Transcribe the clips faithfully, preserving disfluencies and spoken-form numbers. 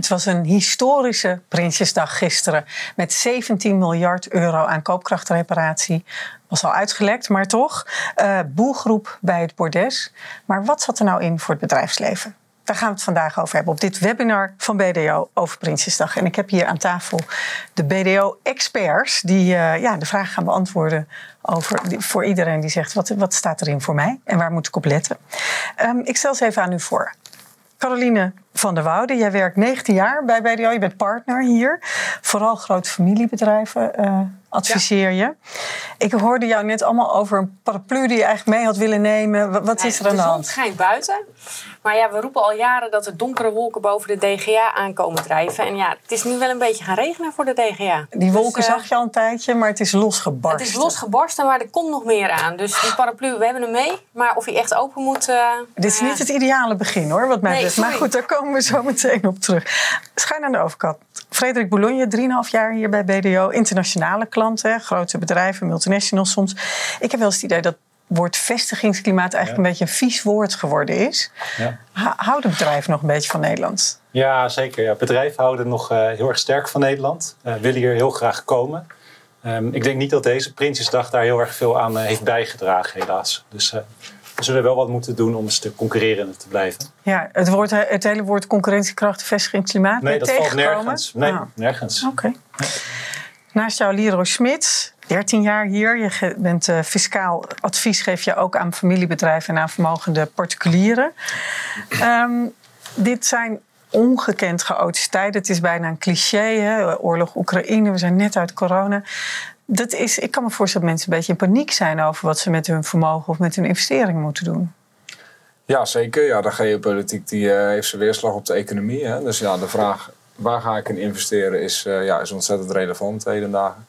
Het was een historische Prinsjesdag gisteren met zeventien miljard euro aan koopkrachtreparatie. Was al uitgelekt, maar toch. Uh, boelgroep bij het bordes. Maar wat zat er nou in voor het bedrijfsleven? Daar gaan we het vandaag over hebben op dit webinar van B D O over Prinsjesdag. En ik heb hier aan tafel de B D O-experts die uh, ja, de vraag gaan beantwoorden over, voor iedereen die zegt wat, wat staat erin voor mij en waar moet ik op letten. Um, ik stel ze even aan u voor. Carolien van der Woude, jij werkt negentien jaar bij B D O, je bent partner hier. Vooral grote familiebedrijven uh, adviseer ja. je. Ik hoorde jou net allemaal over een paraplu die je eigenlijk mee had willen nemen. Wat, wat nee, is er aan de hand? De zon schijnt buiten. Maar ja, we roepen al jaren dat er donkere wolken boven de D G A aankomen drijven. En ja, het is nu wel een beetje gaan regenen voor de D G A. Die wolken dus, uh, zag je al een tijdje, maar het is losgebarsten. Het is losgebarsten, maar er komt nog meer aan. Dus die paraplu, we hebben hem mee. Maar of hij echt open moet... Uh, Dit is uh, niet het ideale begin hoor, wat mij betreft. Nee, maar goed, daar komen we zo meteen op terug. Schuin aan de overkant. Frederik Boulogne, drie en een half jaar hier bij B D O. Internationale klanten, grote bedrijven, multinationals soms. Ik heb wel eens het idee dat het woord vestigingsklimaat eigenlijk ja. een beetje een vies woord geworden is. Ja. Houden bedrijven nog een beetje van Nederland? Ja, zeker. Ja. Bedrijven houden nog uh, heel erg sterk van Nederland. Uh, willen hier heel graag komen. Um, ik denk niet dat deze Prinsjesdag daar heel erg veel aan uh, heeft bijgedragen, helaas. Dus... Uh, we zullen wel wat moeten doen om een stuk concurrerender te blijven. Ja, het, woord, het hele woord concurrentiekracht, vestigingsklimaat. Nee, dat valt nergens. Nee, ah. nergens. Oké. Okay. Nee. Naast jou Lero Schmid, dertien jaar hier. Je bent uh, fiscaal advies, geef je ook aan familiebedrijven en aan vermogende particulieren. Um, dit zijn ongekend chaotische tijden. Het is bijna een cliché, hè? Oorlog Oekraïne, we zijn net uit corona. Dat is, ik kan me voorstellen dat mensen een beetje in paniek zijn over wat ze met hun vermogen of met hun investering moeten doen. Ja, zeker. Ja, de geopolitiek die, uh, heeft zijn weerslag op de economie. Hè? Dus ja, de vraag waar ga ik in investeren is, uh, ja, is ontzettend relevant de hele dagen.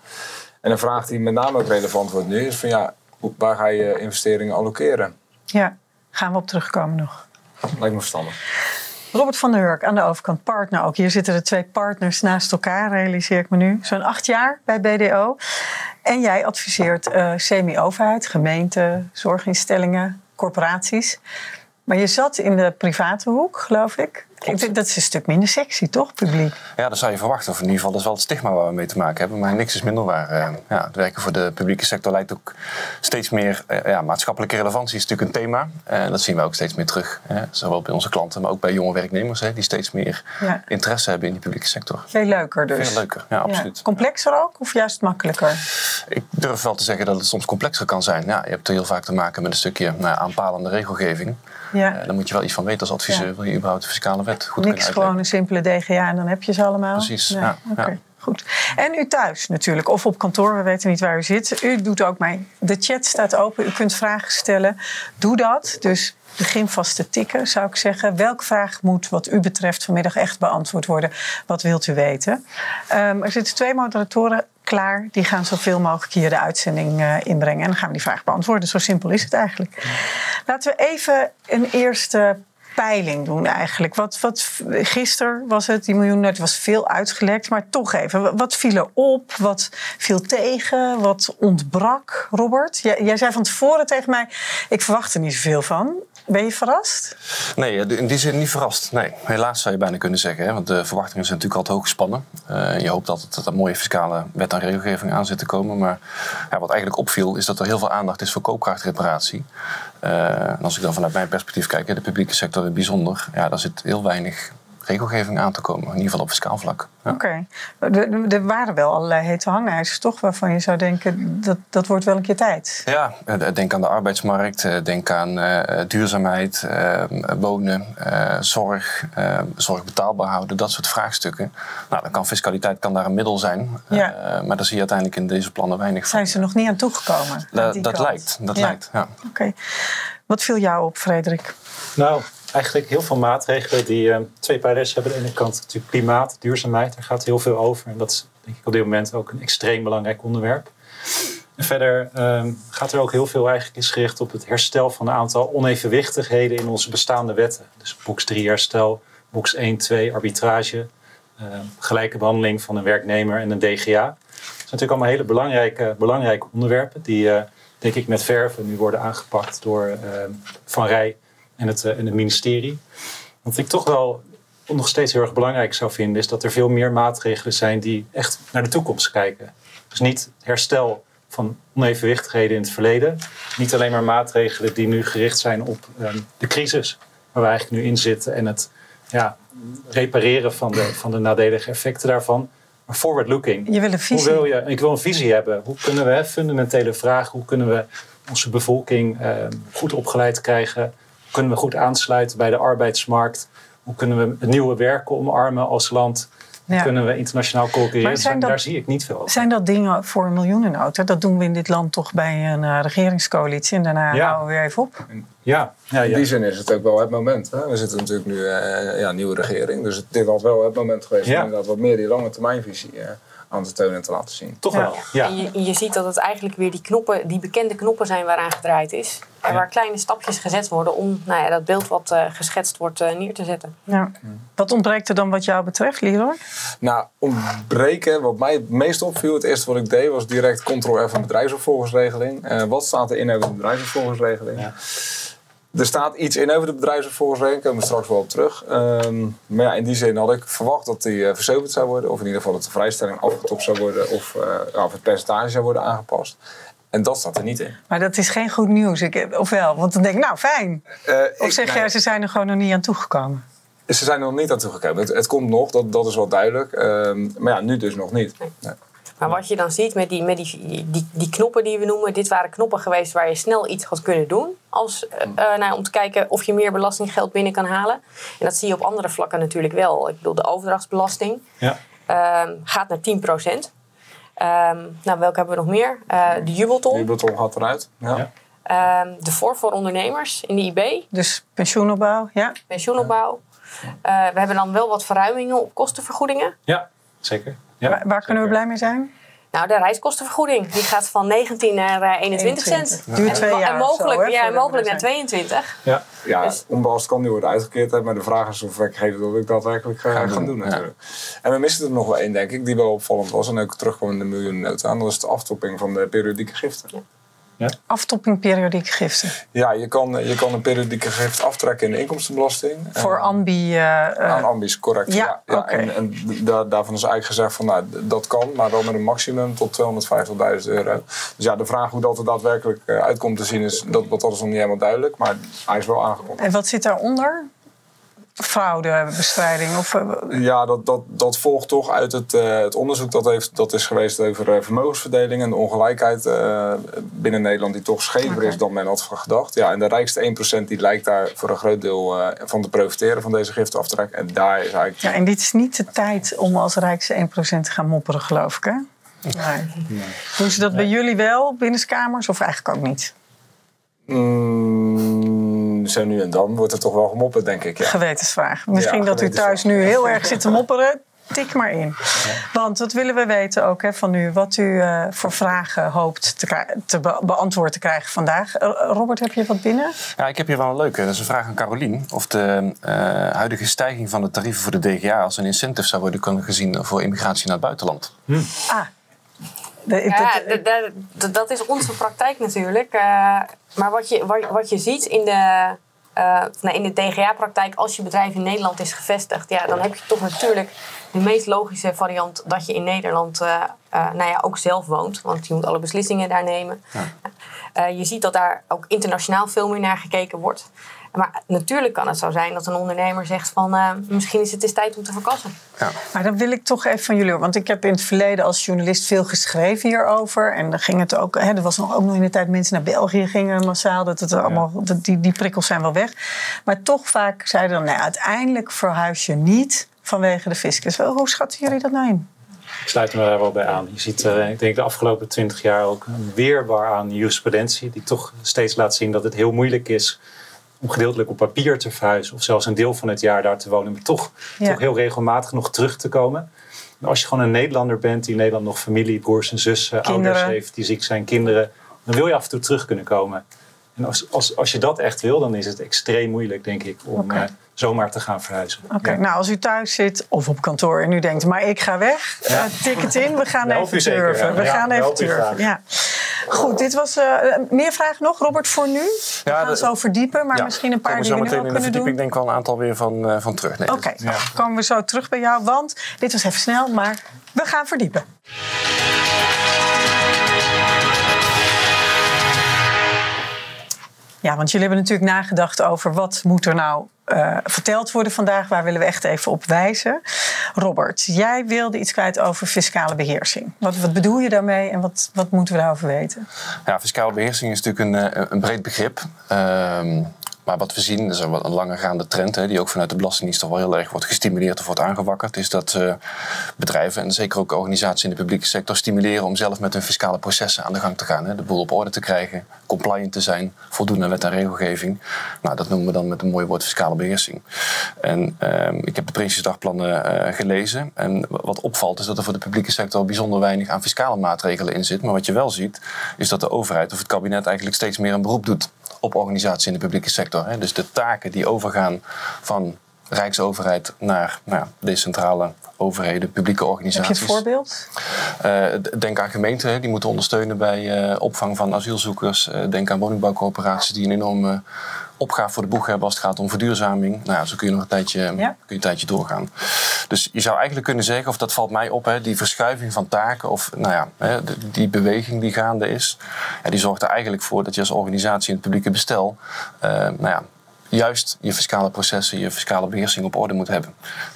En een vraag die met name ook relevant wordt nu is van ja, waar ga je investeringen allokeren? Ja, gaan we op terugkomen nog. Lijkt me verstandig. Robert van der Hurk, aan de overkant, partner ook. Hier zitten de twee partners naast elkaar, realiseer ik me nu. Zo'n acht jaar bij B D O. En jij adviseert uh, semi-overheid, gemeenten, zorginstellingen, corporaties. Maar je zat in de private hoek, geloof ik. ik denk, dat is een stuk minder sexy, toch, publiek? Ja, dat zou je verwachten. Of in ieder geval, dat is wel het stigma waar we mee te maken hebben. Maar niks is minder waar. Ja, het werken voor de publieke sector lijkt ook steeds meer... Ja, maatschappelijke relevantie is natuurlijk een thema. En dat zien we ook steeds meer terug. Zowel bij onze klanten, maar ook bij jonge werknemers... die steeds meer ja. interesse hebben in die publieke sector. Veel leuker dus. Veel leuker, ja, absoluut. Ja. Complexer ook of juist makkelijker? Ik durf wel te zeggen dat het soms complexer kan zijn. Ja, je hebt heel vaak te maken met een stukje nou, aanpalende regelgeving. Ja. Uh, daar moet je wel iets van weten als adviseur. Ja. Wil je überhaupt de fiscale wet goed kunnen uitleggen? Niks, gewoon een simpele D G A en dan heb je ze allemaal. Precies, ja. ja. Oké, okay. ja. goed. En u thuis natuurlijk, of op kantoor, we weten niet waar u zit. U doet ook mee. De chat staat open, u kunt vragen stellen. Doe dat, dus begin vast te tikken, zou ik zeggen. Welke vraag moet wat u betreft vanmiddag echt beantwoord worden? Wat wilt u weten? Um, er zitten twee moderatoren klaar. Die gaan zoveel mogelijk hier de uitzending uh, inbrengen. En dan gaan we die vraag beantwoorden. Zo simpel is het eigenlijk. Laten we even een eerste peiling doen eigenlijk. Wat, wat, gisteren was het, die miljoenennota was veel uitgelekt. Maar toch even, wat viel er op? Wat viel tegen? Wat ontbrak, Robert? Jij, jij zei van tevoren tegen mij, ik verwacht er niet zoveel van. Ben je verrast? Nee, in die zin niet verrast. Nee, helaas zou je bijna kunnen zeggen. Hè? Want de verwachtingen zijn natuurlijk altijd hoog gespannen. Uh, je hoopt dat er een mooie fiscale wet en regelgeving aan zit te komen. Maar ja, wat eigenlijk opviel is dat er heel veel aandacht is voor koopkrachtreparatie. Uh, en als ik dan vanuit mijn perspectief kijk, de publieke sector in het bijzonder, ja, daar zit heel weinig regelgeving aan te komen. In ieder geval op fiscaal vlak. Ja. Oké. Okay. Er waren wel allerlei hete hangijzers, toch? Waarvan je zou denken, dat, dat wordt wel een keer tijd. Ja, denk aan de arbeidsmarkt. Denk aan uh, duurzaamheid, uh, wonen, uh, zorg, uh, zorg betaalbaar houden. Dat soort vraagstukken. Nou, dan kan fiscaliteit kan daar een middel zijn. Ja. Uh, maar daar zie je uiteindelijk in deze plannen weinig van. Zijn ze nog niet aan toegekomen? Da, dat kant. lijkt. Dat ja. lijkt, ja. Oké. Okay. Wat viel jou op, Frederik? Nou... Eigenlijk heel veel maatregelen die uh, twee pijlers hebben. Aan de ene kant natuurlijk klimaat, duurzaamheid. Daar gaat heel veel over. En dat is denk ik op dit moment ook een extreem belangrijk onderwerp. En verder uh, gaat er ook heel veel eigenlijk is gericht op het herstel van een aantal onevenwichtigheden in onze bestaande wetten. Dus box drie herstel, box één, twee arbitrage, uh, gelijke behandeling van een werknemer en een D G A. Dat zijn natuurlijk allemaal hele belangrijke, belangrijke onderwerpen die uh, denk ik met verven nu worden aangepakt door uh, Van Rij. En het, en het ministerie. Wat ik toch wel nog steeds heel erg belangrijk zou vinden, is dat er veel meer maatregelen zijn die echt naar de toekomst kijken. Dus niet herstel van onevenwichtigheden in het verleden. Niet alleen maar maatregelen die nu gericht zijn op um, de crisis waar we eigenlijk nu in zitten en het ja, repareren van de, van de nadelige effecten daarvan. Maar forward looking. Je wil een visie. Hoe wil je, ik wil een visie hebben. Hoe kunnen we, fundamentele vragen, hoe kunnen we onze bevolking um, goed opgeleid krijgen? Hoe kunnen we goed aansluiten bij de arbeidsmarkt? Hoe kunnen we het nieuwe werken omarmen als land? Ja. Kunnen we internationaal concurreren? Zijn dat, daar zie ik niet veel over. Zijn dat dingen voor een miljoenennota? Dat doen we in dit land toch bij een uh, regeringscoalitie. En daarna ja. houden we weer even op. Ja. Ja, ja. In die zin is het ook wel het moment. Hè? We zitten natuurlijk nu uh, ja, nieuwe regering. Dus het, dit had wel het moment geweest ja. om inderdaad wat meer die lange termijnvisie uh, aan te tonen en te laten zien. Toch ja. wel. Ja. En je, je ziet dat het eigenlijk weer die knoppen, die bekende knoppen zijn waaraan gedraaid is. En waar kleine stapjes gezet worden om nou ja, dat beeld wat uh, geschetst wordt uh, neer te zetten. Ja. Wat ontbreekt er dan wat jou betreft, Lero? Nou, ontbreken, wat mij het meest opviel, het eerste wat ik deed was direct Control F van bedrijfsopvolgersregeling. Uh, wat staat er in over de bedrijfsopvolgersregeling? Ja. Er staat iets in over de bedrijfsopvolgersregeling, daar komen we straks wel op terug. Um, maar ja, in die zin had ik verwacht dat die uh, verzilverd zou worden. Of in ieder geval dat de vrijstelling afgetopt zou worden of, uh, of het percentage zou worden aangepast. En dat staat er niet in. Maar dat is geen goed nieuws, ik, of wel? Want dan denk ik, nou fijn. Uh, of ik, zeg jij, nou, ze zijn er gewoon nog niet aan toegekomen? Ze zijn er nog niet aan toegekomen. Het, het komt nog, dat, dat is wel duidelijk. Uh, maar ja, nu dus nog niet. Nee. Nee. Maar wat je dan ziet met, die, met die, die, die knoppen die we noemen... dit waren knoppen geweest waar je snel iets had kunnen doen... Als, uh, nou, om te kijken of je meer belastinggeld binnen kan halen. En dat zie je op andere vlakken natuurlijk wel. Ik bedoel, de overdrachtsbelasting ja. uh, gaat naar tien procent. Um, nou, welke hebben we nog meer? Uh, de jubelton. De jubelton gaat eruit. Ja. Um, de voor voor ondernemers in de I B. Dus pensioenopbouw, ja. Pensioenopbouw. Ja. Uh, we hebben dan wel wat verruimingen op kostenvergoedingen. Ja, zeker. Ja, waar waar zeker. kunnen we blij mee zijn? Nou, de reiskostenvergoeding. Die gaat van negentien naar eenentwintig cent. Ja. Duurt twee jaar en mogelijk, zo, ja, en mogelijk naar tweeëntwintig. Ja, ja dus. Onbelast kan nu worden uitgekeerd. Hè, maar de vraag is of ik geef dat ik daadwerkelijk ga gaan, gaan doen. doen ja. En we misten er nog wel één, denk ik, die wel opvallend was. En ook terugkwam in de miljoenennota. En dat is de aftopping van de periodieke giften. Ja. Ja. Aftopping periodieke giften. Ja, je kan, je kan een periodieke gift aftrekken in de inkomstenbelasting. Voor uh, ambi... Uh, aan ambi's, correct. Ja, ja, ja. Okay. En, en da daarvan is eigenlijk gezegd van, nou, dat kan, maar wel met een maximum tot tweehonderdvijftigduizend euro. Dus ja, de vraag hoe dat er daadwerkelijk uitkomt te zien is, dat, dat is nog niet helemaal duidelijk, maar hij is wel aangekondigd. En wat zit daaronder? Fraudebestrijding? Of... Ja, dat, dat, dat volgt toch uit het, uh, het onderzoek dat, heeft, dat is geweest over uh, vermogensverdeling en de ongelijkheid uh, binnen Nederland die toch schever okay. is dan men had gedacht. Ja, en de rijkste één procent die lijkt daar voor een groot deel uh, van te profiteren van deze giftaftrek. En daar is eigenlijk... Ja, en dit is niet de tijd om als rijkste één procent te gaan mopperen, geloof ik, hè? Nee. Nee. Doen ze dat nee. bij jullie wel, binnenskamers, of eigenlijk ook niet? Mm, zo nu en dan wordt er toch wel gemopperd, denk ik. Ja. Gewetensvraag. Misschien ja, dat gewetensvraag. U thuis nu heel erg zit te mopperen. Tik maar in. Want dat willen we weten ook hè, van u. Wat u uh, voor vragen hoopt te, te be beantwoord te krijgen vandaag. Robert, heb je wat binnen? Ja, ik heb hier wel een leuke. Dat is een vraag aan Carolien. Of de uh, huidige stijging van de tarieven voor de D G A als een incentive zou worden gezien voor immigratie naar het buitenland. Hm. Ah. De, ja, de, de, de, dat is onze praktijk natuurlijk. Uh, maar wat je, wat, wat je ziet in de, uh, nou, in de D G A-praktijk... als je bedrijf in Nederland is gevestigd... Ja, dan heb je toch natuurlijk de meest logische variant... dat je in Nederland uh, uh, nou ja, ook zelf woont. Want je moet alle beslissingen daar nemen. Ja. Uh, je ziet dat daar ook internationaal veel meer naar gekeken wordt. Maar natuurlijk kan het zo zijn dat een ondernemer zegt van... Uh, misschien is het eens tijd om te verkassen. Ja. Maar dan wil ik toch even van jullie... want ik heb in het verleden als journalist veel geschreven hierover. En dan ging het ook, hè, er was nog, ook nog in de tijd mensen naar België gingen massaal. Dat het allemaal, dat die, die prikkels zijn wel weg. Maar toch vaak zeiden dan... Nee, uiteindelijk verhuis je niet vanwege de fiscus. Hoe schatten jullie dat nou in? Ik sluit me daar wel bij aan. Je ziet uh, ik denk de afgelopen twintig jaar ook een weerbaar aan jurisprudentie... die toch steeds laat zien dat het heel moeilijk is... om gedeeltelijk op papier te verhuizen... of zelfs een deel van het jaar daar te wonen... maar toch, ja. toch heel regelmatig nog terug te komen. En als je gewoon een Nederlander bent... die in Nederland nog familie, broers en zussen... Kinderen. Ouders heeft, die ziek zijn, kinderen... dan wil je af en toe terug kunnen komen. En als, als, als je dat echt wil... dan is het extreem moeilijk, denk ik... om okay. uh, zomaar te gaan verhuizen. Oké, okay. ja. nou als u thuis zit of op kantoor... en u denkt, maar ik ga weg... Ja. Uh, tik het in, we gaan ja, even turven. Ja. We ja, gaan even turven, ja. Goed, dit was uh, meer vragen nog, Robert, voor nu. We ja, gaan de, zo verdiepen, maar ja, misschien een paar dingen we nu al kunnen doen. Ik denk wel een aantal weer van, uh, van terug. Oké, okay, ja. Komen we zo terug bij jou, want dit was even snel, maar we gaan verdiepen. Ja, want jullie hebben natuurlijk nagedacht over wat moet er nou uh, verteld worden vandaag. Waar willen we echt even op wijzen? Robert, jij wilde iets kwijt over fiscale beheersing. Wat, wat bedoel je daarmee en wat, wat moeten we daarover weten? Ja, fiscale beheersing is natuurlijk een, een breed begrip. Um, maar wat we zien, dat is een langergaande trend, hè, die ook vanuit de Belastingdienst al wel heel erg wordt gestimuleerd of wordt aangewakkerd, is dat uh, bedrijven en zeker ook organisaties in de publieke sector stimuleren om zelf met hun fiscale processen aan de gang te gaan. Hè, de boel op orde te krijgen, compliant te zijn, voldoen aan wet en regelgeving. Nou, dat noemen we dan met een mooi woord fiscale beheersing. En uh, ik heb de Prinsjesdagplannen uh, gelezen en wat opvalt is dat er voor de publieke sector bijzonder weinig aan fiscale maatregelen in zit. Maar wat je wel ziet, is dat de overheid of het kabinet eigenlijk steeds meer een beroep doet op organisaties in de publieke sector. Hè. Dus de taken die overgaan van Rijksoverheid naar nou, decentrale overheden, publieke organisaties. Heb je een voorbeeld? Uh, denk aan gemeenten, hè, die moeten ondersteunen bij uh, opvang van asielzoekers. Uh, denk aan woningbouwcorporaties die een enorme opgave voor de boeg hebben als het gaat om verduurzaming. Nou, zo kun je nog een tijdje, ja. kun je een tijdje doorgaan. Dus je zou eigenlijk kunnen zeggen, of dat valt mij op, hè, die verschuiving van taken of nou ja, hè, die beweging die gaande is, ja, die zorgt er eigenlijk voor dat je als organisatie in het publieke bestel uh, nou ja, juist je fiscale processen, je fiscale beheersing op orde moet hebben.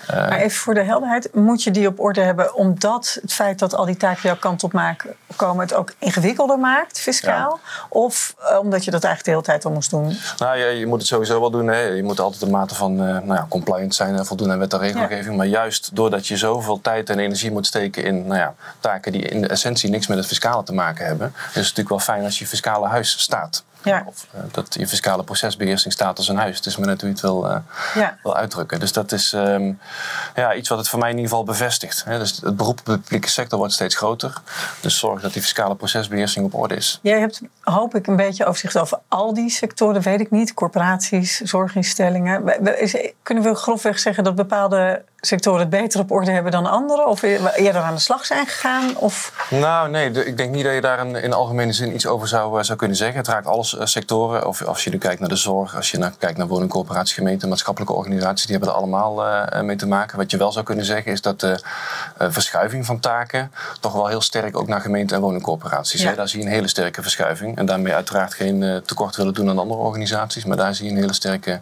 Uh, maar even voor de helderheid, moet je die op orde hebben omdat het feit dat al die taken jouw kant op maken, komen het ook ingewikkelder maakt, fiscaal? Ja. Of uh, omdat je dat eigenlijk de hele tijd al moest doen? Nou ja, je moet het sowieso wel doen. Hè. Je moet altijd de mate van uh, nou ja, compliant zijn en voldoen aan wet en regelgeving. Ja. Maar juist doordat je zoveel tijd en energie moet steken in nou ja, taken die in de essentie niks met het fiscale te maken hebben, is het natuurlijk wel fijn als je fiscale huis staat. Ja. Of uh, dat je fiscale procesbeheersing staat als een huis. Het is maar net hoe je het wil, uh, ja. wil uitdrukken. Dus dat is um, ja, iets wat het voor mij in ieder geval bevestigt. Hè? Dus het beroep op de publieke sector wordt steeds groter. Dus zorg dat die fiscale procesbeheersing op orde is. Jij hebt, hoop ik, een beetje overzicht over al die sectoren. Weet ik niet. Corporaties, zorginstellingen. Kunnen we grofweg zeggen dat bepaalde sectoren het beter op orde hebben dan anderen? Of eerder aan de slag zijn gegaan? Of? Nou, nee. De, ik denk niet dat je daar in, in algemene zin iets over zou, zou kunnen zeggen. Het raakt alles uh, sectoren. Of als je nu kijkt naar de zorg, als je nou kijkt naar woningcorporaties, gemeenten, maatschappelijke organisaties, die hebben er allemaal uh, mee te maken. Wat je wel zou kunnen zeggen is dat de uh, verschuiving van taken toch wel heel sterk ook naar gemeenten en woningcorporaties. Ja. Hè? Daar zie je een hele sterke verschuiving. En daarmee uiteraard geen uh, tekort willen doen aan andere organisaties. Maar daar zie je een hele sterke...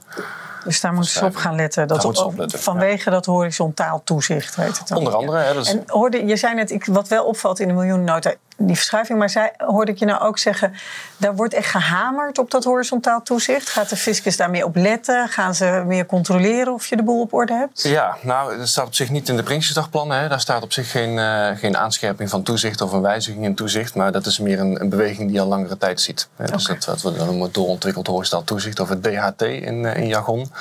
Dus daar moeten ze op gaan letten. Dat op, op letten vanwege ja. dat horizontaal toezicht. Heet het dan. Onder andere. Hè, dus... En hoorde, je zei net, ik, wat wel opvalt in de miljoenennota, die verschuiving. Maar zei, hoorde ik je nou ook zeggen, daar wordt echt gehamerd op dat horizontaal toezicht. Gaat de fiscus daar meer op letten? Gaan ze meer controleren of je de boel op orde hebt? Ja, nou, dat staat op zich niet in de Prinsjesdagplannen. Hè. Daar staat op zich geen, uh, geen aanscherping van toezicht of een wijziging in toezicht. Maar dat is meer een, een beweging die je al langere tijd ziet. Hè. Dus okay. dat, wat we dan noemen doorontwikkeld horizontaal toezicht of het D H T in, uh, in jargon.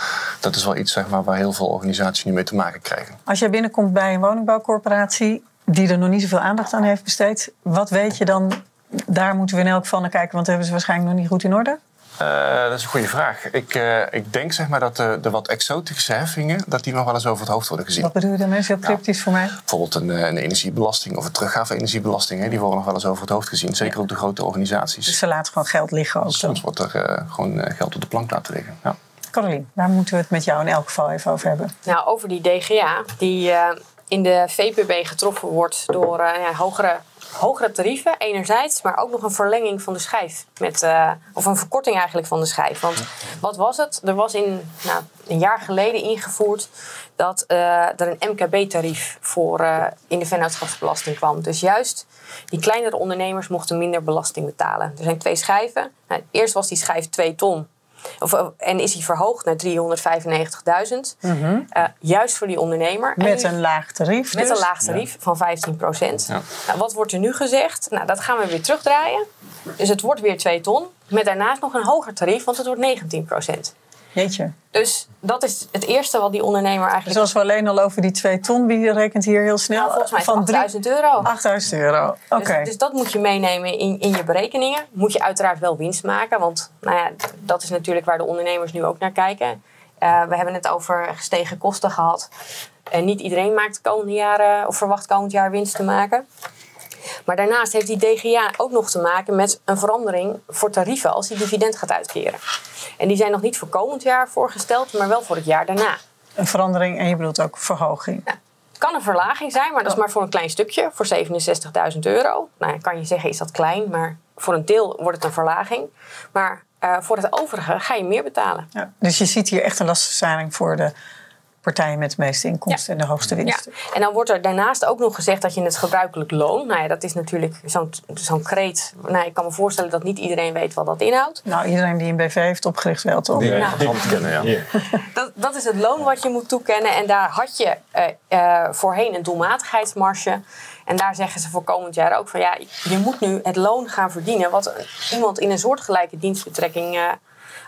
Dat is wel iets zeg maar, waar heel veel organisaties nu mee te maken krijgen. Als jij binnenkomt bij een woningbouwcorporatie die er nog niet zoveel aandacht aan heeft besteed, wat weet je dan? Daar moeten we in elk geval naar kijken, want dat hebben ze waarschijnlijk nog niet goed in orde. Uh, dat is een goede vraag. Ik, uh, ik denk zeg maar, dat de, de wat exotische heffingen dat die nog wel eens over het hoofd worden gezien. Wat bedoel je daarmee? Is heel cryptisch nou, voor mij. Bijvoorbeeld een, een energiebelasting of een teruggave-energiebelasting. Hè, die worden nog wel eens over het hoofd gezien. Zeker ja. op de grote organisaties. Dus ze laten gewoon geld liggen ook. Soms wordt er uh, gewoon uh, geld op de plank laten liggen. Ja. Carolien, daar moeten we het met jou in elk geval even over hebben. Nou, over die D G A die uh, in de V P B getroffen wordt door uh, ja, hogere, hogere tarieven enerzijds, maar ook nog een verlenging van de schijf. Met, uh, of een verkorting eigenlijk van de schijf. Want wat was het? Er was in, nou, een jaar geleden ingevoerd dat uh, er een M K B-tarief voor uh, in de vennootschapsbelasting kwam. Dus juist die kleinere ondernemers mochten minder belasting betalen. Er zijn twee schijven. Nou, eerst was die schijf twee ton. Of, en is hij verhoogd naar driehonderdvijfennegentigduizend. Mm-hmm. uh, juist voor die ondernemer. Met en, een laag tarief Met dus. een laag tarief ja. van vijftien procent. Ja. Nou, wat wordt er nu gezegd? Nou, dat gaan we weer terugdraaien. Dus het wordt weer twee ton. Met daarnaast nog een hoger tarief, want het wordt negentien procent. Jeetje. Dus dat is het eerste wat die ondernemer eigenlijk... Dus als we alleen al over die twee ton, wie rekent hier heel snel? Nou, volgens mij achtduizend euro. achtduizend euro, oké. Okay. Dus, dus dat moet je meenemen in, in je berekeningen. Moet je uiteraard wel winst maken, want nou ja, dat is natuurlijk waar de ondernemers nu ook naar kijken. Uh, we hebben het over gestegen kosten gehad. En niet iedereen maakt komende jaren, of verwacht komend jaar winst te maken. Maar daarnaast heeft die D G A ook nog te maken met een verandering voor tarieven als die dividend gaat uitkeren. En die zijn nog niet voor komend jaar voorgesteld, maar wel voor het jaar daarna. Een verandering en je bedoelt ook verhoging? Ja. Het kan een verlaging zijn, maar dat is maar voor een klein stukje, voor zevenenzestigduizend euro. Nou, kan je zeggen, is dat klein, maar voor een deel wordt het een verlaging. Maar uh, voor het overige ga je meer betalen. Ja, dus je ziet hier echt een lastenverzameling voor de partijen met de meeste inkomsten, ja, en de hoogste winsten. Ja. En dan wordt er daarnaast ook nog gezegd dat je het gebruikelijk loon... Nou ja, dat is natuurlijk zo'n zo'n kreet. Nou, ik kan me voorstellen dat niet iedereen weet wat dat inhoudt. Nou, iedereen die een B V heeft opgericht wel, toch? Die nou, die hand kennen, ja. Ja. Dat, dat is het loon wat je moet toekennen. En daar had je uh, uh, voorheen een doelmatigheidsmarge. En daar zeggen ze voor komend jaar ook van... ja, je moet nu het loon gaan verdienen... wat iemand in een soortgelijke dienstbetrekking uh,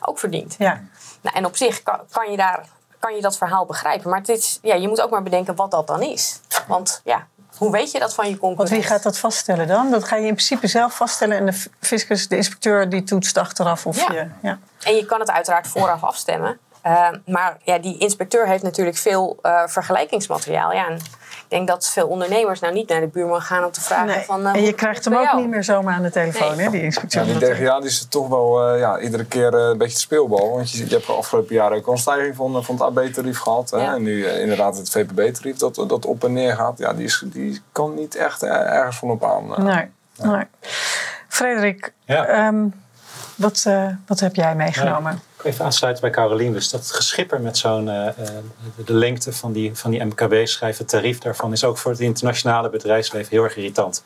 ook verdient. Ja. Nou, en op zich kan, kan je daar... kan je dat verhaal begrijpen. Maar het is, ja, je moet ook maar bedenken wat dat dan is. Want ja, hoe weet je dat van je concurrent? Want wie gaat dat vaststellen dan? Dat ga je in principe zelf vaststellen... en de fiscus, de inspecteur, die toetst achteraf of ja. je... Ja. En je kan het uiteraard vooraf afstemmen. Uh, maar ja, die inspecteur heeft natuurlijk veel uh, vergelijkingsmateriaal. Ja, en ik denk dat veel ondernemers nou niet naar de buurman gaan om te vragen... Nee. Van, uh, en je krijgt hem ook jou? niet meer zomaar aan de telefoon, nee. hè, die inspecteur. Ja, die D G A is toch wel uh, ja, iedere keer uh, een beetje de speelbal. Want je, je hebt de afgelopen jaren ook al een stijging van, uh, van het A B-tarief gehad. Hè? Ja. En nu uh, inderdaad het V P B-tarief dat, dat op en neer gaat. Ja, die, is, die kan niet echt uh, ergens van op aan. Uh, nee. Uh. nee. Frederik, ja. um, wat, uh, wat heb jij meegenomen? Ja. Even aansluiten bij Carolien. Dus dat geschipper met zo'n... Uh, de lengte van die, van die M K B-schijf, het tarief daarvan... is ook voor het internationale bedrijfsleven heel erg irritant.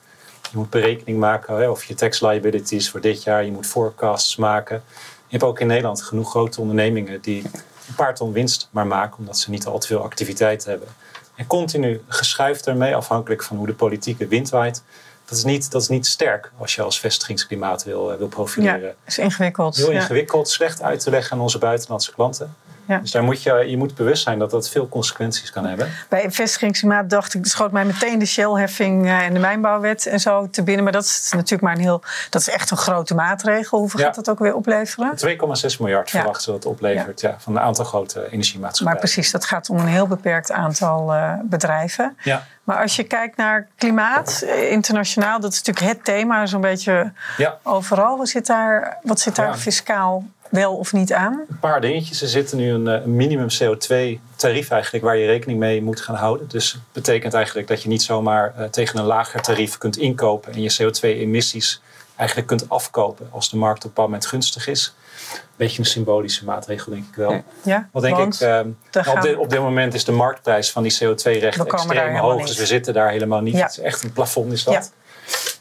Je moet berekening maken hè, of je tax liabilities voor dit jaar... je moet forecasts maken. Je hebt ook in Nederland genoeg grote ondernemingen... die een paar ton winst maar maken... omdat ze niet al te veel activiteit hebben. En continu geschuift daarmee, afhankelijk van hoe de politieke wind waait... Dat is, niet, dat is niet sterk als je als vestigingsklimaat wil, wil profileren. Ja, dat is ingewikkeld. Heel ja. ingewikkeld, slecht uit te leggen aan onze buitenlandse klanten. Ja. Dus daar moet je, je moet bewust zijn dat dat veel consequenties kan hebben. Bij vestigingsklimaat dacht ik, schoot mij meteen de Shell-heffing en de mijnbouwwet en zo te binnen. Maar dat is natuurlijk maar een heel, dat is echt een grote maatregel. Hoeveel ja. gaat dat ook weer opleveren? twee komma zes miljard ja. verwachten dat oplevert ja. Ja, van een aantal grote energiemaatschappijen. Maar precies, dat gaat om een heel beperkt aantal uh, bedrijven. Ja. Maar als je kijkt naar klimaat, internationaal, dat is natuurlijk het thema, zo'n beetje ja. overal. Wat zit daar, wat zit daar ja. fiscaal wel of niet aan? Een paar dingetjes. Er zit nu een, een minimum C O twee tarief eigenlijk waar je rekening mee moet gaan houden. Dus dat betekent eigenlijk dat je niet zomaar uh, tegen een lager tarief kunt inkopen en je C O twee emissies eigenlijk kunt afkopen als de markt op een moment gunstig is. Beetje een symbolische maatregel, denk ik wel. Ja, Wat denk want ik, uh, op, dit, op dit moment is de marktprijs van die C O twee rechten extreem hoog. Dus we zitten daar helemaal niet. Ja. Het is echt een plafond, is dat. Ja.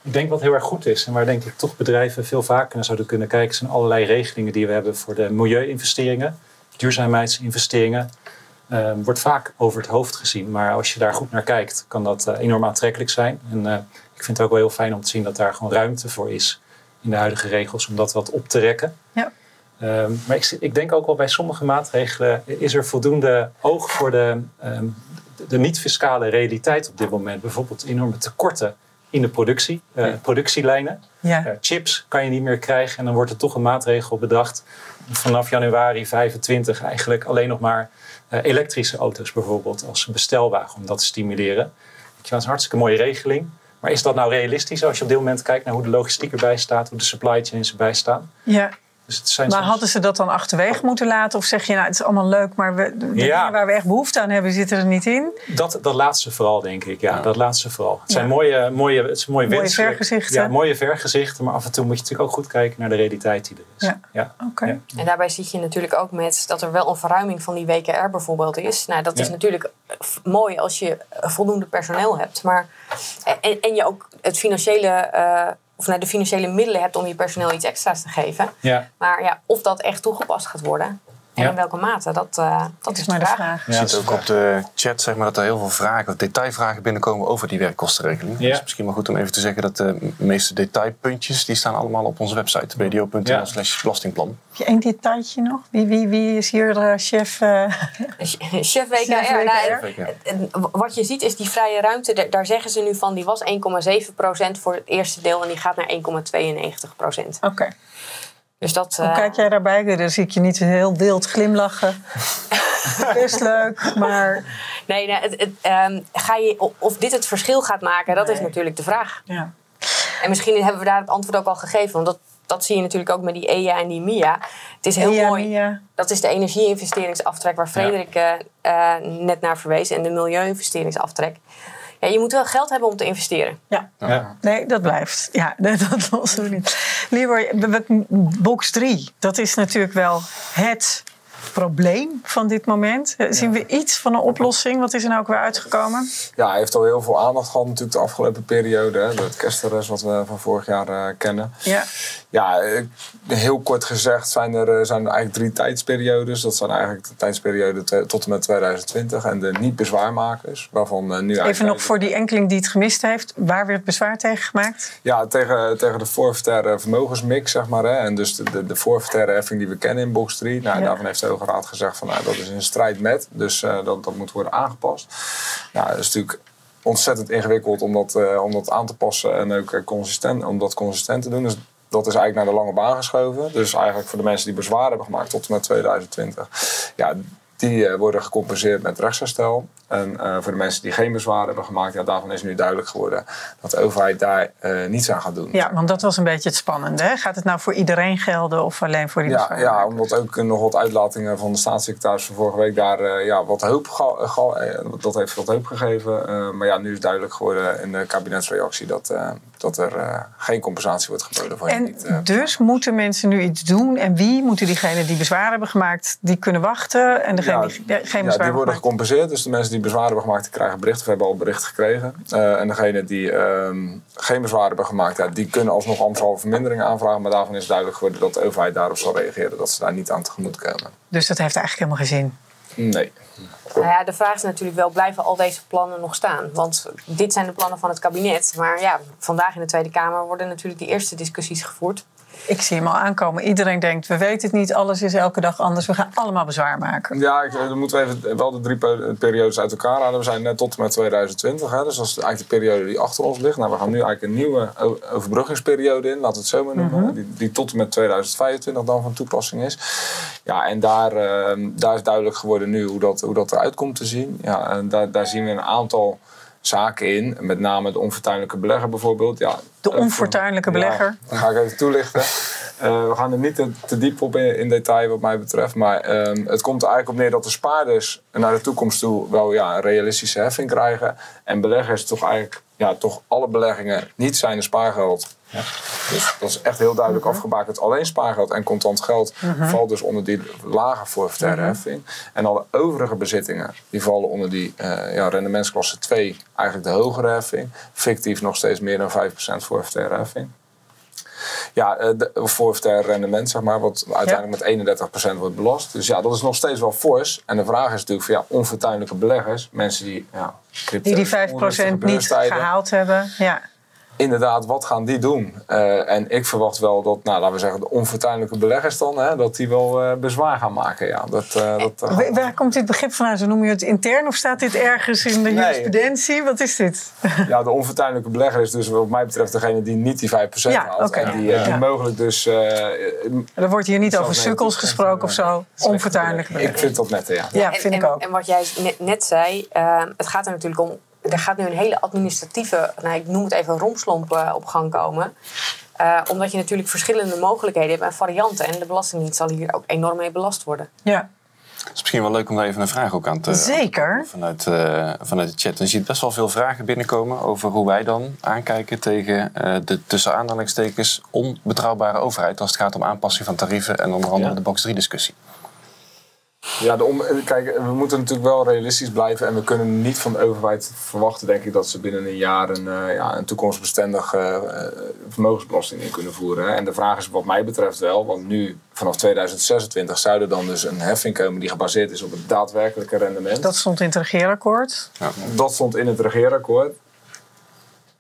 Ik denk wat heel erg goed is en waar denk ik toch bedrijven veel vaker naar zouden kunnen kijken... zijn allerlei regelingen die we hebben voor de milieu-investeringen, duurzaamheidsinvesteringen. Uh, wordt vaak over het hoofd gezien, maar als je daar goed naar kijkt kan dat uh, enorm aantrekkelijk zijn. En uh, ik vind het ook wel heel fijn om te zien dat daar gewoon ruimte voor is in de huidige regels om dat wat op te rekken. Ja. Um, maar ik, ik denk ook wel bij sommige maatregelen is er voldoende oog voor de, um, de niet-fiscale realiteit op dit moment. Bijvoorbeeld enorme tekorten in de productie, uh, productielijnen. Ja. Uh, chips kan je niet meer krijgen en dan wordt er toch een maatregel bedacht. Vanaf januari vijfentwintig eigenlijk alleen nog maar uh, elektrische auto's bijvoorbeeld als bestelwagen om dat te stimuleren. Dat is een hartstikke mooie regeling. Maar is dat nou realistisch als je op dit moment kijkt naar hoe de logistiek erbij staat, hoe de supply chains erbij staan? Ja. Dus het zijn maar soms... hadden ze dat dan achterwege moeten laten? Of zeg je, nou, het is allemaal leuk, maar we, de ja. dingen waar we echt behoefte aan hebben, zitten er niet in? Dat, dat laatste vooral, denk ik. Ja, ja. dat laatste vooral. Het zijn ja. mooie, mooie, het is mooie, mooie vergezichten. Ja, mooie vergezichten. Maar af en toe moet je natuurlijk ook goed kijken naar de realiteit die er is. Ja. Ja. Okay. Ja. En daarbij zit je natuurlijk ook met dat er wel een verruiming van die W K R bijvoorbeeld is. Nou, dat ja. is natuurlijk mooi als je voldoende personeel hebt. Maar, en, en je ook het financiële... Uh, of naar de financiële middelen hebt om je personeel iets extra's te geven. Ja. Maar ja, of dat echt toegepast gaat worden en ja. in welke mate, dat, uh, dat is, is maar de vraag. vraag. Ja, je ziet ook vraag. op de chat zeg maar, dat er heel veel vragen, of detailvragen binnenkomen over die werkkostenregeling. Ja. Het is misschien wel goed om even te zeggen dat de meeste detailpuntjes, die staan allemaal op onze website, b d o punt n l ja. slash belastingplan. Heb je één detailtje nog? Wie, wie, wie is hier de chef? Uh... Chef W K R. Nou, wat je ziet is die vrije ruimte, daar zeggen ze nu van, die was één komma zeven procent voor het eerste deel en die gaat naar één komma tweeënnegentig procent. Oké. Dus dat, Hoe uh... kijk jij daarbij? Dan zie ik je niet heel wild glimlachen. Best leuk, maar... Nee, nou, het, het, um, ga je, of dit het verschil gaat maken, dat nee. is natuurlijk de vraag. Ja. En misschien hebben we daar het antwoord ook al gegeven. Want dat, dat zie je natuurlijk ook met die E I A en die M I A. Het is heel E I A, mooi. M I A. Dat is de energie-investeringsaftrek waar Frederik ja. uh, net naar verwees. En de milieu-investeringsaftrek. Ja, je moet wel geld hebben om te investeren. Ja, ja. Nee, dat blijft. Ja, dat lossen we niet. Leroy, box drie, dat is natuurlijk wel het probleem van dit moment. Zien we iets van een oplossing? Wat is er nou ook weer uitgekomen? Ja, hij heeft al heel veel aandacht gehad natuurlijk de afgelopen periode. Hè? Het kerstreces wat we van vorig jaar uh, kennen. Ja. Ja, heel kort gezegd zijn er, zijn er eigenlijk drie tijdsperiodes. Dat zijn eigenlijk de tijdsperiode tot en met twintig twintig en de niet-bezwaarmakers. Waarvan nu eigenlijk even nog voor die enkeling die het gemist heeft. Waar werd bezwaar tegen gemaakt? Ja, tegen, tegen de forfaitaire vermogensmix, zeg maar. Hè? En dus de, de, de forfaitaire heffing die we kennen in box drie. Nou, ja. Daarvan heeft de Hoge Raad gezegd van nou, dat is in strijd met. Dus uh, dat, dat moet worden aangepast. Nou, dat is natuurlijk ontzettend ingewikkeld om dat, uh, om dat aan te passen. En ook uh, consistent, om dat consistent te doen. Dus dat is eigenlijk naar de lange baan geschoven. Dus eigenlijk voor de mensen die bezwaar hebben gemaakt tot en met twintig twintig. Ja, die uh, worden gecompenseerd met rechtsherstel. En uh, voor de mensen die geen bezwaar hebben gemaakt, ja, daarvan is nu duidelijk geworden dat de overheid daar uh, niets aan gaat doen. Ja, want dat was een beetje het spannende. Hè? Gaat het nou voor iedereen gelden of alleen voor die ja, bezwaar? Ja, omdat ook nog wat uitlatingen van de staatssecretaris van vorige week daar uh, ja, wat hoop dat heeft wat hoop gegeven. Uh, maar ja, nu is duidelijk geworden in de kabinetsreactie dat, uh, dat er uh, geen compensatie wordt geboden voor. En niet, uh, dus moeten mensen nu iets doen? En wie moeten diegenen die bezwaar hebben gemaakt, die kunnen wachten? En degenen ja, die ja, geen bezwaar ja, die worden gemaakt. Gecompenseerd, dus de mensen die die bezwaar hebben gemaakt, die krijgen bericht. We hebben al bericht gekregen. Uh, en degenen die uh, geen bezwaar hebben gemaakt, ja, die kunnen alsnog ambtshalve verminderingen aanvragen. Maar daarvan is duidelijk geworden dat de overheid daarop zal reageren. Dat ze daar niet aan tegemoet komen. Dus dat heeft eigenlijk helemaal geen zin? Nee. Nou ja, de vraag is natuurlijk wel, blijven al deze plannen nog staan? Want dit zijn de plannen van het kabinet. Maar ja, vandaag in de Tweede Kamer worden natuurlijk die eerste discussies gevoerd. Ik zie hem al aankomen. Iedereen denkt, we weten het niet. Alles is elke dag anders. We gaan allemaal bezwaar maken. Ja, ik, dan moeten we even wel de drie periodes uit elkaar halen. We zijn net tot en met twintig twintig. Hè, dus dat is eigenlijk de periode die achter ons ligt. Nou, we gaan nu eigenlijk een nieuwe overbruggingsperiode in. Laten we het zo maar noemen. Mm-hmm. die, die tot en met twintig vijfentwintig dan van toepassing is. Ja, en daar, uh, daar is duidelijk geworden nu hoe dat, hoe dat eruit komt te zien. Ja, en daar, daar zien we een aantal zaken in, met name de onfortuinlijke belegger bijvoorbeeld. Ja, de onfortuinlijke belegger? Ja, dat ga ik even toelichten. Uh, we gaan er niet te, te diep op in, in detail wat mij betreft. Maar um, het komt er eigenlijk op neer dat de spaarders naar de toekomst toe wel ja, een realistische heffing krijgen. En beleggers toch eigenlijk, ja, toch alle beleggingen niet zijn spaargeld. Ja. Dus dat is echt heel duidelijk uh-huh. afgebakend. Alleen spaargeld en contant geld uh-huh. valt dus onder die lage forfaitaire heffing. Uh-huh. En alle overige bezittingen die vallen onder die uh, ja, rendementsklasse twee, eigenlijk de hogere heffing. Fictief nog steeds meer dan vijf procent forfaitaire heffing. Ja, forfaitair rendement, zeg maar, wat uiteindelijk ja. met eenendertig procent wordt belast. Dus ja, dat is nog steeds wel fors. En de vraag is natuurlijk van ja, onfortuinlijke beleggers, mensen die ja, crypto, die, die vijf procent niet gehaald hebben. Ja. Inderdaad, wat gaan die doen? Uh, en ik verwacht wel dat, nou, laten we zeggen, de onfortuinlijke beleggers dan, hè, dat die wel uh, bezwaar gaan maken. Ja, dat, uh, dat, uh, waar komt dit begrip vandaan? Zo noem je het intern of staat dit ergens in de nee. jurisprudentie? Wat is dit? Ja, de onfortuinlijke belegger is dus wat mij betreft degene die niet die vijf procent ja, haalt. Okay. En die, uh, die ja. mogelijk dus... Uh, er wordt hier niet over sukkels gesproken of zo. Onfortuinlijke belegger. Ik vind dat net, ja. ja, ja en, vind en, ik ook. En wat jij net zei, uh, het gaat er natuurlijk om... Er gaat nu een hele administratieve, nou, ik noem het even rompslomp, uh, op gang komen. Uh, omdat je natuurlijk verschillende mogelijkheden hebt en varianten. En de Belastingdienst zal hier ook enorm mee belast worden. Ja. Het is misschien wel leuk om daar even een vraag ook aan te... Zeker. Vanuit, uh, vanuit de chat. En je ziet best wel veel vragen binnenkomen over hoe wij dan aankijken tegen uh, de tussen aanhalingstekens onbetrouwbare overheid. Als het gaat om aanpassing van tarieven en onder andere ja. de box drie discussie. Ja, de om, kijk, we moeten natuurlijk wel realistisch blijven en we kunnen niet van de overheid verwachten, denk ik, dat ze binnen een jaar een, uh, ja, een toekomstbestendige uh, vermogensbelasting in kunnen voeren. Hè. En de vraag is wat mij betreft wel, want nu vanaf twintig zesentwintig zou er dan dus een heffing komen die gebaseerd is op het daadwerkelijke rendement. Dat stond in het regeerakkoord? Ja. Dat stond in het regeerakkoord.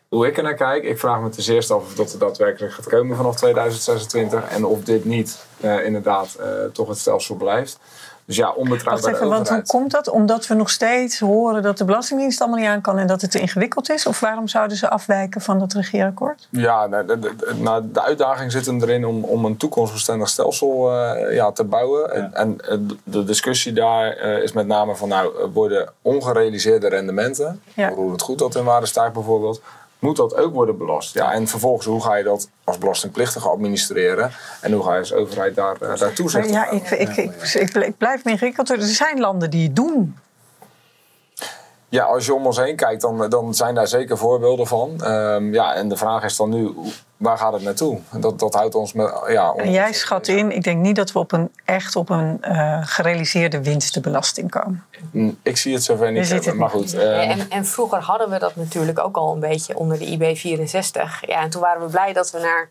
Hoe ik er naar kijk, ik vraag me ten eerste af of dat er daadwerkelijk gaat komen vanaf twintig zesentwintig en of dit niet uh, inderdaad uh, toch het stelsel blijft. Dus ja, onbetrouwbare overheid. Want hoe komt dat? Omdat we nog steeds horen dat de Belastingdienst allemaal niet aan kan en dat het te ingewikkeld is? Of waarom zouden ze afwijken van dat regeerakkoord? Ja, de, de, de, de uitdaging zit hem erin om, om een toekomstbestendig stelsel uh, ja, te bouwen. Ja. En, en de discussie daar uh, is met name van, nou, worden ongerealiseerde rendementen, ja. hoe het goed dat in waarde stijgt bijvoorbeeld, moet dat ook worden belast. Ja, en vervolgens, hoe ga je dat als belastingplichtige administreren? En hoe ga je als overheid daar, uh, daar toezicht op? Ja, ik, ik, ik, ik, ik blijf me ingewikkeld. Er zijn landen die het doen. Ja, als je om ons heen kijkt, dan, dan zijn daar zeker voorbeelden van. Um, ja, en de vraag is dan nu, waar gaat het naartoe? Dat, dat houdt ons... Met, ja, om... En jij schat in, ik denk niet dat we op een, echt op een uh, gerealiseerde winstenbelasting komen. Ik zie het zover niet, hebben, het maar goed. Um... Ja, en, en vroeger hadden we dat natuurlijk ook al een beetje onder de I B vierenzestig. Ja, en toen waren we blij dat we naar...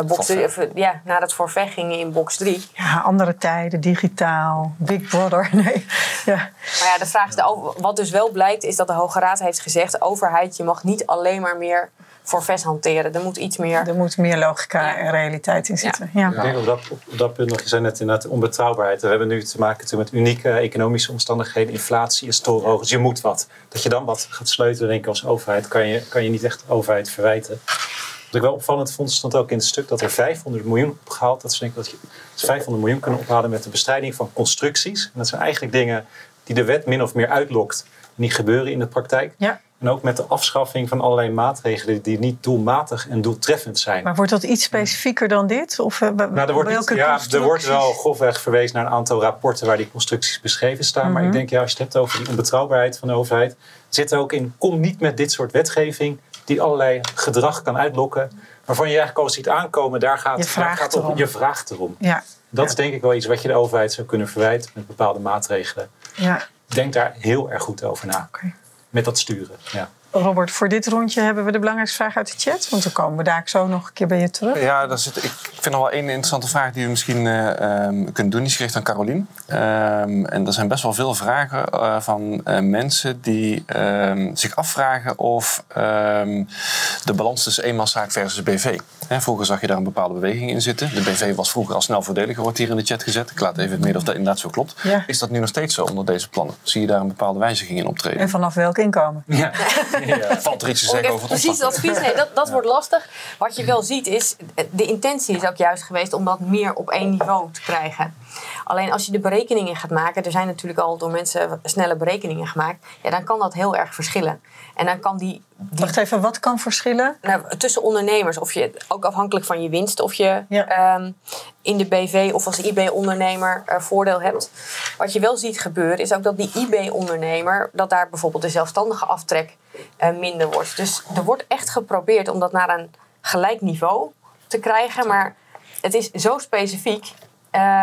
Uh, box drie, of, ja, na dat forfait gingen in box drie. Ja, andere tijden, digitaal, Big Brother. Nee. Ja. Maar ja, de vraag is, de, wat dus wel blijkt, is dat de Hoge Raad heeft gezegd... overheid, je mag niet alleen maar meer forfaits hanteren. Er moet iets meer... Er moet meer logica ja. en realiteit in zitten. Ja. Ja. Ja. Ik denk op dat, op dat punt, je zei net inderdaad, onbetrouwbaarheid. We hebben nu te maken met unieke economische omstandigheden. Inflatie is torenhoog, dus je moet wat. Dat je dan wat gaat sleutelen, denk ik, als overheid... kan je, kan je niet echt de overheid verwijten. Wat ik wel opvallend vond, stond ook in het stuk dat er vijfhonderd miljoen opgehaald. Dat is, denk ik, dat je vijfhonderd miljoen kunnen ophalen met de bestrijding van constructies. En dat zijn eigenlijk dingen die de wet min of meer uitlokt en die gebeuren in de praktijk. Ja. En ook met de afschaffing van allerlei maatregelen die niet doelmatig en doeltreffend zijn. Maar wordt dat iets specifieker dan dit? Of, uh, nou, er wordt niet, ja, er wordt wel grofweg verwezen naar een aantal rapporten waar die constructies beschreven staan. Mm-hmm. Maar ik denk, ja, als je het hebt over die onbetrouwbaarheid van de overheid, zit er ook in, kom niet met dit soort wetgeving die allerlei gedrag kan uitlokken, waarvan je eigenlijk al ziet aankomen, daar gaat je vraagt gaat op, erom. Je vraagt erom. Ja. Dat ja. is denk ik wel iets wat je de overheid zou kunnen verwijten met bepaalde maatregelen. Ja. Denk daar heel erg goed over na. Okay. Met dat sturen. Ja. Robert, voor dit rondje hebben we de belangrijkste vraag uit de chat. Want dan komen we daar zo nog een keer bij je terug. Ja, daar zit, ik vind nog wel één interessante vraag die we misschien uh, um, kunnen doen. Die is gericht aan Carolien. Um, en er zijn best wel veel vragen uh, van uh, mensen die um, zich afvragen of um, de balans tussen eenmanszaak versus B V. Hè, vroeger zag je daar een bepaalde beweging in zitten. De B V was vroeger al snel voordeliger, wordt hier in de chat gezet. Ik laat even het midden of dat inderdaad zo klopt. Ja. Is dat nu nog steeds zo onder deze plannen? Zie je daar een bepaalde wijziging in optreden? En vanaf welk inkomen? Ja. Ja. Valt er iets te zeggen over het precies dat advies, nee, dat, dat ja. wordt lastig. Wat je wel ziet is, de intentie is ook juist geweest om dat meer op één niveau te krijgen. Alleen als je de berekeningen gaat maken, er zijn natuurlijk al door mensen snelle berekeningen gemaakt, ja, dan kan dat heel erg verschillen. En dan kan die, die... Wacht even, wat kan verschillen? Nou, tussen ondernemers, of je, ook afhankelijk van je winst, of je ja. um, in de B V of als I B-ondernemer uh, voordeel hebt. Wat je wel ziet gebeuren, is ook dat die I B-ondernemer, dat daar bijvoorbeeld de zelfstandige aftrek uh, minder wordt. Dus er wordt echt geprobeerd om dat naar een gelijk niveau te krijgen, maar het is zo specifiek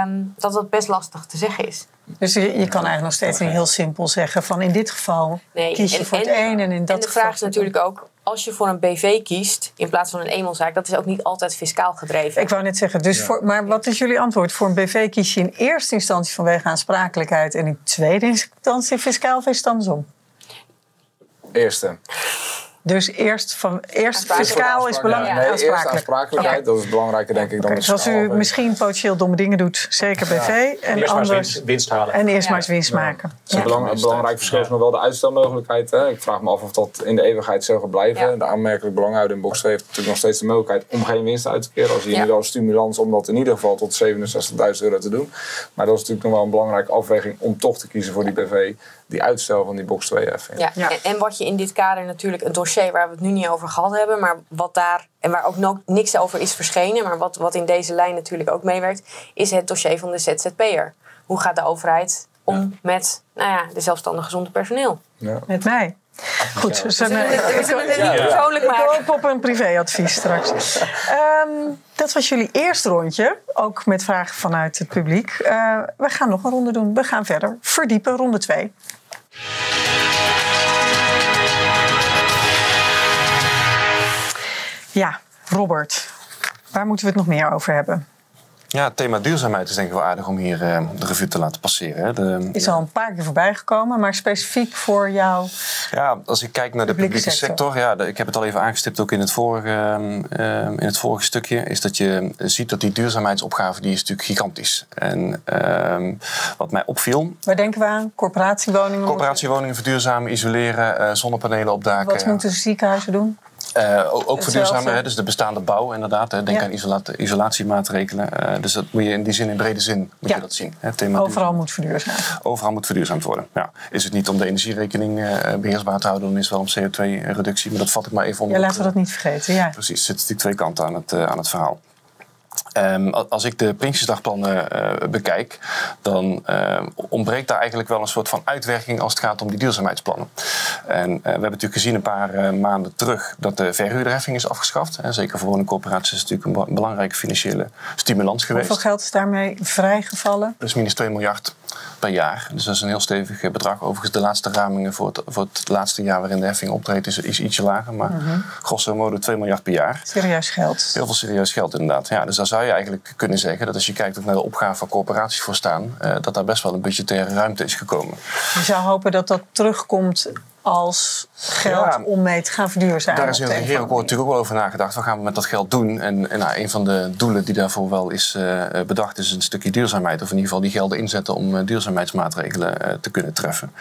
Um, dat dat best lastig te zeggen is. Dus je, je kan eigenlijk nog steeds niet heel simpel zeggen van in dit geval nee, kies je en, voor het en, een en in dat en de geval vraag is natuurlijk ook, als je voor een B V kiest in plaats van een eenmanszaak, dat is ook niet altijd fiscaal gedreven. Ik wou net zeggen, dus ja. voor, maar wat is jullie antwoord? Voor een B V kies je in eerste instantie vanwege aansprakelijkheid en in tweede instantie fiscaal, of is het andersom? Eerste. Dus eerst, van, eerst fiscaal is belangrijk. Ja, nee, aansprakelijk. Eerst aansprakelijkheid, okay. Dat is belangrijker denk ik dan okay, zoals u misschien potentieel domme dingen doet, zeker B V. Ja. En, en eerst anders, maar eens winst, winst halen. En eerst ja. maar eens winst ja. maken. Ja. Een belangrijk, belangrijk verschil is nog wel de uitstelmogelijkheid. Hè. Ik vraag me af of dat in de eeuwigheid zo gaat blijven. Ja. De aanmerkelijk belanghouder in box twee heeft natuurlijk nog steeds de mogelijkheid om geen winst uit te keren. Als je ja. nu wel stimulans om dat in ieder geval tot zevenenzestigduizend euro te doen. Maar dat is natuurlijk nog wel een belangrijke afweging om toch te kiezen voor die B V. Die uitstel van die box twee heffing. Ja. Ja. En wat je in dit kader natuurlijk, een dossier waar we het nu niet over gehad hebben, maar wat daar, en waar ook no niks over is verschenen, maar wat, wat in deze lijn natuurlijk ook meewerkt, is het dossier van de Z Z P'er. Hoe gaat de overheid om ja. met nou ja, de zelfstandig gezonde personeel? Ja. Met mij. Goed, we zullen het persoonlijk maken. Ik hoop op een privéadvies straks. Um, dat was jullie eerste rondje. Ook met vragen vanuit het publiek. Uh, we gaan nog een ronde doen. We gaan verder verdiepen, ronde twee. Ja, Robert, waar moeten we het nog meer over hebben? Ja, het thema duurzaamheid is denk ik wel aardig om hier uh, de revue te laten passeren. Hè. De, is al een paar keer voorbij gekomen, maar specifiek voor jou. Ja, als ik kijk naar de publieke, publieke sector. sector ja, de, ik heb het al even aangestipt ook in het vorige, uh, in het vorige stukje. Is dat je ziet dat die duurzaamheidsopgave, die is natuurlijk gigantisch. En uh, wat mij opviel. Waar denken we aan? Corporatiewoningen? Corporatiewoningen verduurzamen, isoleren, uh, zonnepanelen op daken. Wat moeten ziekenhuizen doen? Uh, ook verduurzamen, dus de bestaande bouw inderdaad. Denk ja. aan isolat, isolatiemaatregelen. Uh, dus dat moet je in die zin, in brede zin, moet ja. je dat zien. Hè, thema Overal moet verduurzamen. Overal moet verduurzaamd worden. Ja. Is het niet om de energierekening uh, beheersbaar te houden, dan is het wel om C O twee reductie. Maar dat vat ik maar even onder. Ja, laten we dat niet vergeten. Ja. Precies, er zitten die twee kanten aan het, uh, aan het verhaal. Um, als ik de Prinsjesdagplannen uh, bekijk, dan uh, ontbreekt daar eigenlijk wel een soort van uitwerking als het gaat om die duurzaamheidsplannen. En uh, we hebben natuurlijk gezien een paar uh, maanden terug dat de verhuurderheffing is afgeschaft. En zeker voor woningcorporaties is het natuurlijk een belangrijke financiële stimulans geweest. Hoeveel geld is daarmee vrijgevallen? Dus minus twee miljard per jaar. Dus dat is een heel stevig bedrag. Overigens de laatste ramingen voor het, voor het laatste jaar waarin de heffing optreedt is, is ietsje lager. Maar mm-hmm. grosso modo twee miljard per jaar. Serieus geld. Heel veel serieus geld inderdaad. Ja, dus daar zou je eigenlijk kunnen zeggen dat als je kijkt naar de opgave waar corporaties voor staan, eh, dat daar best wel een budgettaire ruimte is gekomen. Je zou hopen dat dat terugkomt als geld ja, om mee te gaan verduurzamen. Daar is in het regeerakkoord natuurlijk ook wel over nagedacht. Wat gaan we met dat geld doen? En, en nou, een van de doelen die daarvoor wel is uh, bedacht is een stukje duurzaamheid. Of in ieder geval die gelden inzetten om uh, duurzaamheidsmaatregelen uh, te kunnen treffen.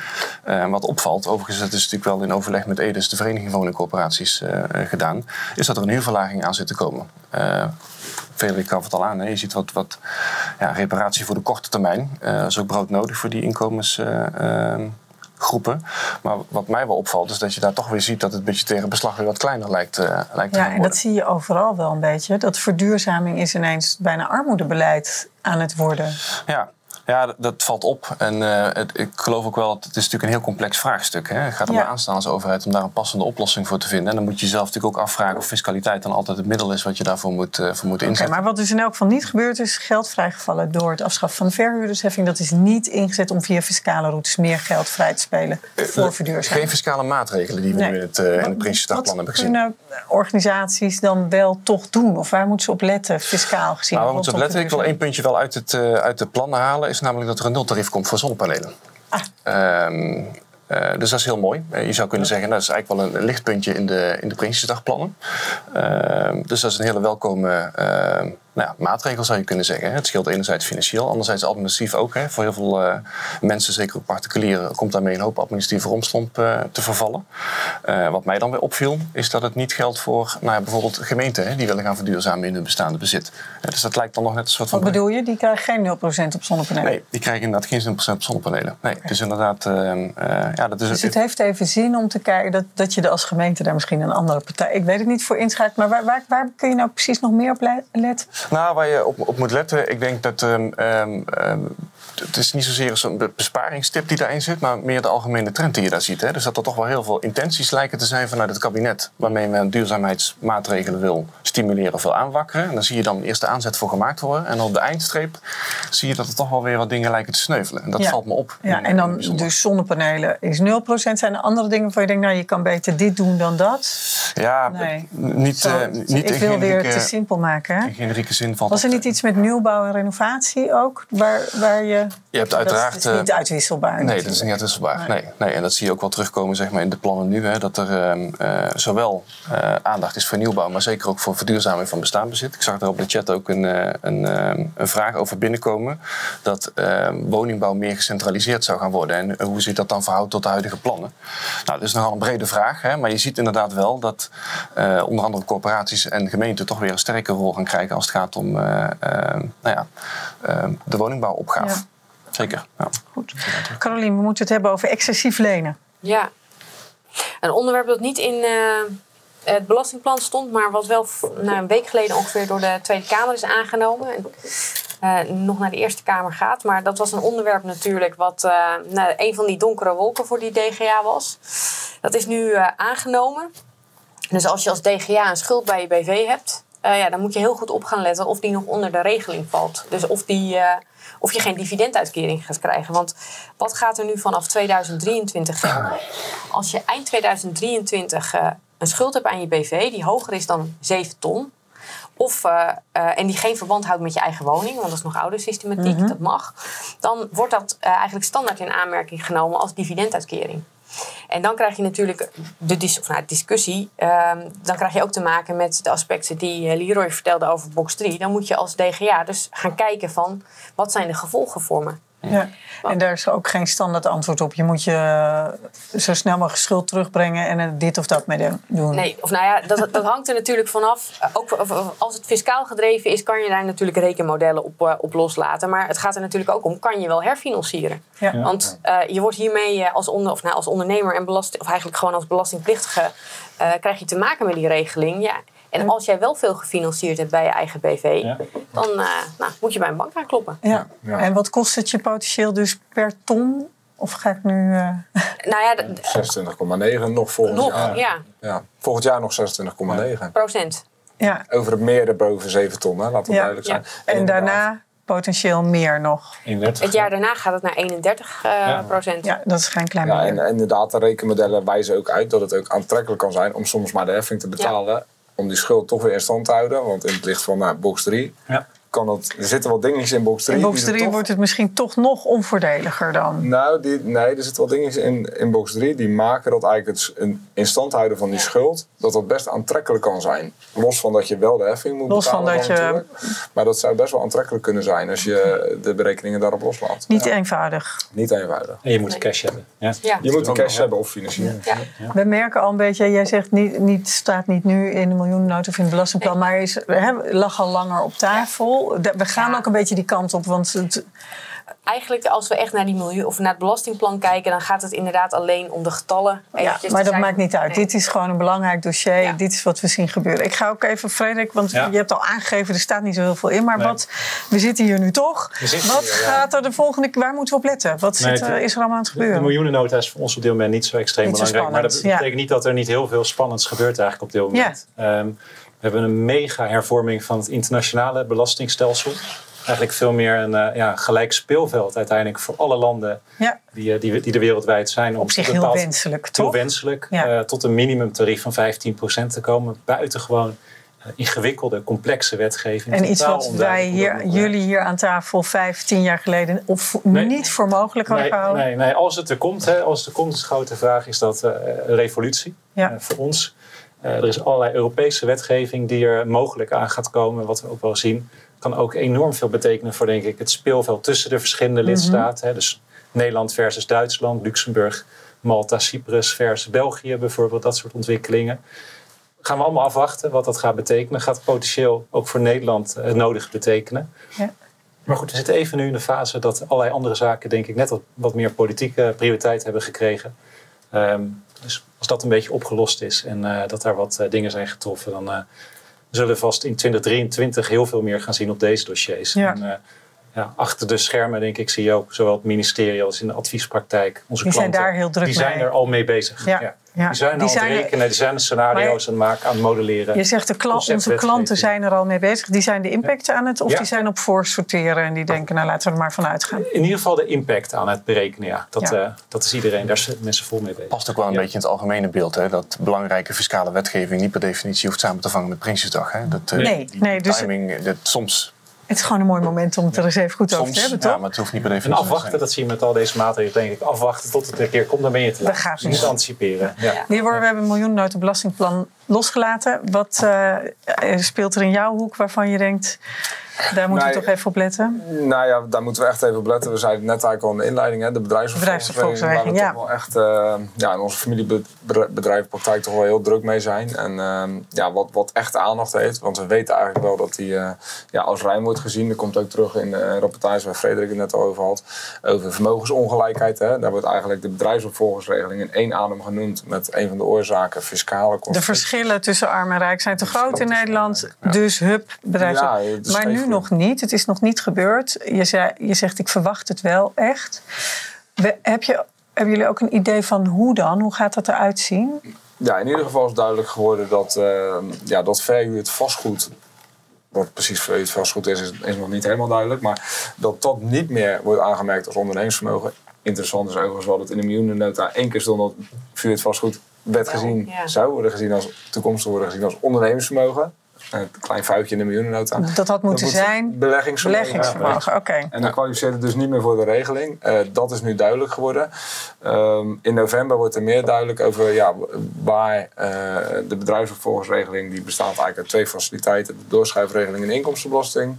Uh, wat opvalt, overigens dat is natuurlijk wel in overleg met Aedes, de Vereniging van Woningcorporaties, uh, gedaan. Is dat er een huurverlaging aan zit te komen. Uh, Frederik gaf het al aan. Hè? Je ziet wat, wat ja, reparatie voor de korte termijn. Uh, dat is ook broodnodig voor die inkomens... Uh, uh, groepen. Maar wat mij wel opvalt is dat je daar toch weer ziet dat het budgettaire beslag weer wat kleiner lijkt, uh, lijkt ja, te gaan worden. Ja, en dat zie je overal wel een beetje. Dat verduurzaming is ineens bijna armoedebeleid aan het worden. Ja. Ja, dat valt op. En uh, het, ik geloof ook wel, dat het is natuurlijk een heel complex vraagstuk. Hè? Het gaat erbij ja. aanstaan als overheid om daar een passende oplossing voor te vinden. En dan moet je jezelf natuurlijk ook afvragen of fiscaliteit dan altijd het middel is wat je daarvoor moet, uh, voor moet inzetten. Okay, maar wat dus in elk geval niet gebeurd is, geld vrijgevallen door het afschaffen van de verhuurdersheffing. Dat is niet ingezet om via fiscale routes meer geld vrij te spelen voor uh, verduurzaming. Geen fiscale maatregelen die we nee. nu in het, uh, in het Prinsjesdagplan hebben gezien. Wat kunnen organisaties dan wel toch doen? Of waar moeten ze op letten, fiscaal gezien? Nou, waar moeten ze op letten? Ik wil één puntje wel uit het, uh, uit het plan halen. Is namelijk dat er een nultarief komt voor zonnepanelen. Ah. Um, uh, dus dat is heel mooi. Uh, je zou kunnen zeggen, nou, dat is eigenlijk wel een lichtpuntje in de, in de Prinsjesdagplannen. Uh, dus dat is een hele welkome uh, nou ja, maatregel, zou je kunnen zeggen. Het scheelt enerzijds financieel, anderzijds administratief ook. Hè. Voor heel veel uh, mensen, zeker ook particulieren, komt daarmee een hoop administratieve romslomp uh, te vervallen. Uh, wat mij dan weer opviel, is dat het niet geldt voor nou ja, bijvoorbeeld gemeenten. Hè, die willen gaan verduurzamen in hun bestaande bezit. Uh, dus dat lijkt dan nog net een soort van... Wat bedoel je? Die krijgen geen nul procent op zonnepanelen? Nee, die krijgen inderdaad geen nul procent op zonnepanelen. Nee, okay. Dus inderdaad... Uh, uh, ja, dat is dus het een... heeft even zin om te kijken dat, dat je er als gemeente daar misschien een andere partij... Ik weet het niet voor inschrijft, maar waar, waar, waar kun je nou precies nog meer op letten? Nou, waar je op, op moet letten, ik denk dat um, um, het is niet zozeer zo'n besparingstip die daarin zit, maar meer de algemene trend die je daar ziet. Hè? Dus dat er toch wel heel veel intenties lijken te zijn vanuit het kabinet, waarmee men duurzaamheidsmaatregelen wil stimuleren of wil aanwakkeren. En daar zie je dan een eerste aanzet voor gemaakt worden. En op de eindstreep zie je dat er toch wel weer wat dingen lijken te sneuvelen. En dat ja. valt me op. Ja, en dan dus zonnepanelen is nul procent. Zijn er andere dingen waar je denkt, nou je kan beter dit doen dan dat? Ja, nee. niet, Zo, uh, niet. Ik wil weer te simpel maken, hè? Zin van was er niet iets met nieuwbouw en renovatie ook? Waar, waar je, je hebt uiteraard, dat is niet uitwisselbaar. Nee, natuurlijk. Dat is niet uitwisselbaar. Nee. Nee. En dat zie je ook wel terugkomen zeg maar, in de plannen nu. Hè, dat er uh, uh, zowel uh, aandacht is voor nieuwbouw, maar zeker ook voor verduurzaming van bestaand bezit. Ik zag daar op de chat ook een, uh, een, uh, een vraag over binnenkomen. Dat uh, woningbouw meer gecentraliseerd zou gaan worden. En hoe zich dat dan verhoudt tot de huidige plannen? Nou, dat is nogal een brede vraag. Hè, maar je ziet inderdaad wel dat uh, onder andere corporaties en gemeenten toch weer een sterke rol gaan krijgen als het gaat om uh, uh, nou ja, uh, de woningbouwopgave. Ja. Zeker. Ja. Goed. Carolien, we moeten het hebben over excessief lenen. Ja, een onderwerp dat niet in uh, het belastingplan stond, maar wat wel nou, een week geleden ongeveer door de Tweede Kamer is aangenomen. En uh, nog naar de Eerste Kamer gaat. Maar dat was een onderwerp natuurlijk wat uh, nou, een van die donkere wolken voor die D G A was. Dat is nu uh, aangenomen. Dus als je als D G A een schuld bij je B V hebt... Uh, ja, dan moet je heel goed op gaan letten of die nog onder de regeling valt. Dus of, die, uh, of je geen dividenduitkering gaat krijgen. Want wat gaat er nu vanaf tweeduizend drieëntwintig gelden? Als je eind tweeduizend drieëntwintig uh, een schuld hebt aan je B V die hoger is dan zeven ton... Of, uh, uh, en die geen verband houdt met je eigen woning, want dat is nog oude systematiek, mm-hmm. dat mag... dan wordt dat uh, eigenlijk standaard in aanmerking genomen als dividenduitkering. En dan krijg je natuurlijk de dis of, nou, discussie, um, dan krijg je ook te maken met de aspecten die Leroy vertelde over box drie. Dan moet je als D G A dus gaan kijken van, wat zijn de gevolgen voor me? Ja. En daar is ook geen standaard antwoord op. Je moet je zo snel mogelijk schuld terugbrengen en dit of dat mee doen. Nee, of nou ja, dat, dat hangt er natuurlijk vanaf. Ook als het fiscaal gedreven is, kan je daar natuurlijk rekenmodellen op, uh, op loslaten. Maar het gaat er natuurlijk ook om, kan je wel herfinancieren? Ja. Ja. Want uh, je wordt hiermee als, onder, of, nou, als ondernemer en belasting, of eigenlijk gewoon als belastingplichtige, uh, krijg je te maken met die regeling. Ja. En als jij wel veel gefinancierd hebt bij je eigen B V, ja. dan uh, nou, moet je bij een bank aankloppen. Ja. Ja. En wat kost het je potentieel dus per ton? Of ga ik nu... Uh... Nou ja, zesentwintig komma negen nog volgend nog, jaar. Ja. Ja. Volgend jaar nog zesentwintig komma negen. Procent. Ja. Over het meer dan boven zeven ton, hè. Laat dat ja. duidelijk zijn. Ja. En, en daarna potentieel meer nog. eenendertig, het jaar daarna gaat het naar eenendertig uh, ja. procent. Ja, dat is geen klein ja, en, en inderdaad, de rekenmodellen wijzen ook uit dat het ook aantrekkelijk kan zijn om soms maar de heffing te betalen... Ja. Om die schuld toch weer in stand te houden. Want in het licht van nou, box drie... Ja. Kan het, er zitten wel dingetjes in box drie. In box drie toch, wordt het misschien toch nog onvoordeliger dan? Nou, die, nee, er zitten wel dingetjes in, in box drie... die maken dat eigenlijk het in stand houden van die ja. schuld... dat dat best aantrekkelijk kan zijn. Los van dat je wel de heffing moet los betalen. Van dat je... Maar dat zou best wel aantrekkelijk kunnen zijn... als je de berekeningen daarop loslaat. Niet ja. eenvoudig. Niet eenvoudig. En je moet nee. cash hebben. Ja. Ja. Je moet een cash ja. hebben of financieren. Ja. Ja. Ja. We merken al een beetje... Jij zegt, niet, niet, staat niet nu in de miljoenennota of in het belastingplan... maar is, he, lag al langer op tafel... Ja. We gaan ook een beetje die kant op, want het... Eigenlijk als we echt naar die milieu of naar het belastingplan kijken... dan gaat het inderdaad alleen om de getallen. Ja, maar dat maakt niet uit. Nee. Dit is gewoon een belangrijk dossier. Ja. Dit is wat we zien gebeuren. Ik ga ook even, Frederik, want ja. je hebt al aangegeven... er staat niet zo heel veel in, maar nee. wat, we zitten hier nu toch. Wat hier, gaat er de volgende keer... Waar moeten we op letten? Wat nee, zit, het, is er allemaal aan het gebeuren? De, de miljoenennota is voor ons op dit moment niet zo extreem niet belangrijk. Zo maar dat betekent ja. niet dat er niet heel veel spannends gebeurt eigenlijk op dit moment. Ja. Um, we hebben een mega hervorming van het internationale belastingstelsel... Eigenlijk veel meer een uh, ja, gelijk speelveld uiteindelijk voor alle landen ja. die, uh, die, die er wereldwijd zijn. Om op zich bepaald, heel wenselijk, toch? Heel wenselijk, ja. uh, tot een minimumtarief van vijftien procent te komen. Buitengewoon uh, ingewikkelde, complexe wetgeving. En iets wat wij hier, jullie hier aan tafel vijf, tien jaar geleden of nee, niet voor mogelijk hadden gehouden. Nee, nee, als het er komt, hè, als het er komt, de grote vraag is dat uh, een revolutie ja. uh, voor ons. Uh, er is allerlei Europese wetgeving die er mogelijk aan gaat komen, wat we ook wel zien. Kan ook enorm veel betekenen voor, denk ik, het speelveld tussen de verschillende mm-hmm. lidstaten. Hè? Dus Nederland versus Duitsland, Luxemburg, Malta, Cyprus versus België bijvoorbeeld. Dat soort ontwikkelingen. Gaan we allemaal afwachten wat dat gaat betekenen. Gaat potentieel ook voor Nederland het nodig betekenen. Ja. Maar goed, we zitten even nu in de fase dat allerlei andere zaken, denk ik, net wat, wat meer politieke prioriteit hebben gekregen. Um, dus als dat een beetje opgelost is en uh, dat daar wat uh, dingen zijn getroffen, dan... Uh, we zullen vast in twintig drieëntwintig heel veel meer gaan zien op deze dossiers. Ja. En, uh, ja, achter de schermen, denk ik, zie je ook zowel het ministerie als in de adviespraktijk. Onze die klanten, zijn daar heel druk die mee. Die zijn er al mee bezig. Ja. Ja. Ja. Die zijn er die al aan het rekenen, die zijn de scenario's je, aan het maken, aan het modelleren. Je zegt, de kla onze klanten zijn er al mee bezig. Die zijn de impact aan het, of ja. die zijn op voorsorteren en die denken, nou laten we er maar vanuit gaan. In ieder geval de impact aan het berekenen, ja. Dat, ja. Uh, dat is iedereen, daar zijn mensen vol mee bezig. Past ook wel een ja. beetje in het algemene beeld, hè? Dat belangrijke fiscale wetgeving niet per definitie hoeft samen te vangen met Prinsjesdag. Hè? Dat, uh, nee. Die nee, dus timing, dat soms... Het is gewoon een mooi moment om het er eens even goed Soms, over te hebben, toch? Ja, maar het hoeft niet per definitie. En afwachten, dat zie je met al deze maatregelen, denk ik. Afwachten tot het een keer komt, dan ben je te laat. Dat gaat niet. Anticiperen. Ja. Ja. Lero, we hebben een miljoenennota belastingplan losgelaten. Wat uh, speelt er in jouw hoek waarvan je denkt, daar moeten nee, we toch even op letten? Nou ja, daar moeten we echt even op letten. We zeiden net eigenlijk al in de inleiding, hè, de bedrijfsvervolgingsregeling. Waar we toch wel echt uh, ja, in onze familiebedrijvenpraktijk toch wel heel druk mee zijn. En uh, ja, wat, wat echt aandacht heeft. Want we weten eigenlijk wel dat die uh, ja, als ruim wordt gezien. Dat komt ook terug in de rapportage waar Frederik het net al over had. Over vermogensongelijkheid. Hè. Daar wordt eigenlijk de bedrijfsvervolgingsregeling in één adem genoemd. Met een van de oorzaken, fiscale kosten. De verschillen tussen arm en rijk zijn te groot in Nederland. Ja. Dus hup, bedrijfs. Ja, maar nu nog niet. Het is nog niet gebeurd. Je, zei, je zegt, ik verwacht het wel echt. We, heb je, hebben jullie ook een idee van hoe dan? Hoe gaat dat eruit zien? Ja, in ieder geval is duidelijk geworden dat, uh, ja, dat verhuurd vastgoed... Wat precies verhuurd vastgoed is, is, is nog niet helemaal duidelijk. Maar dat dat niet meer wordt aangemerkt als ondernemingsvermogen. Interessant is overigens wel dat in de miljoenennota één keer stond dat verhuurd vastgoed werd gezien, ja, ja. zou worden gezien als toekomstig worden gezien als ondernemingsvermogen. Een klein foutje in de miljoenennota. Dat had moeten dat moet zijn? Beleggingsvermogen. Beleggingsvermogen, ja, oké. Okay. En dan kwalificeert het dus niet meer voor de regeling. Uh, dat is nu duidelijk geworden. Um, in november wordt er meer duidelijk over ja, waar uh, de bedrijfsvervolgingsregeling... die bestaat eigenlijk uit twee faciliteiten. De doorschuifregeling en de inkomstenbelasting.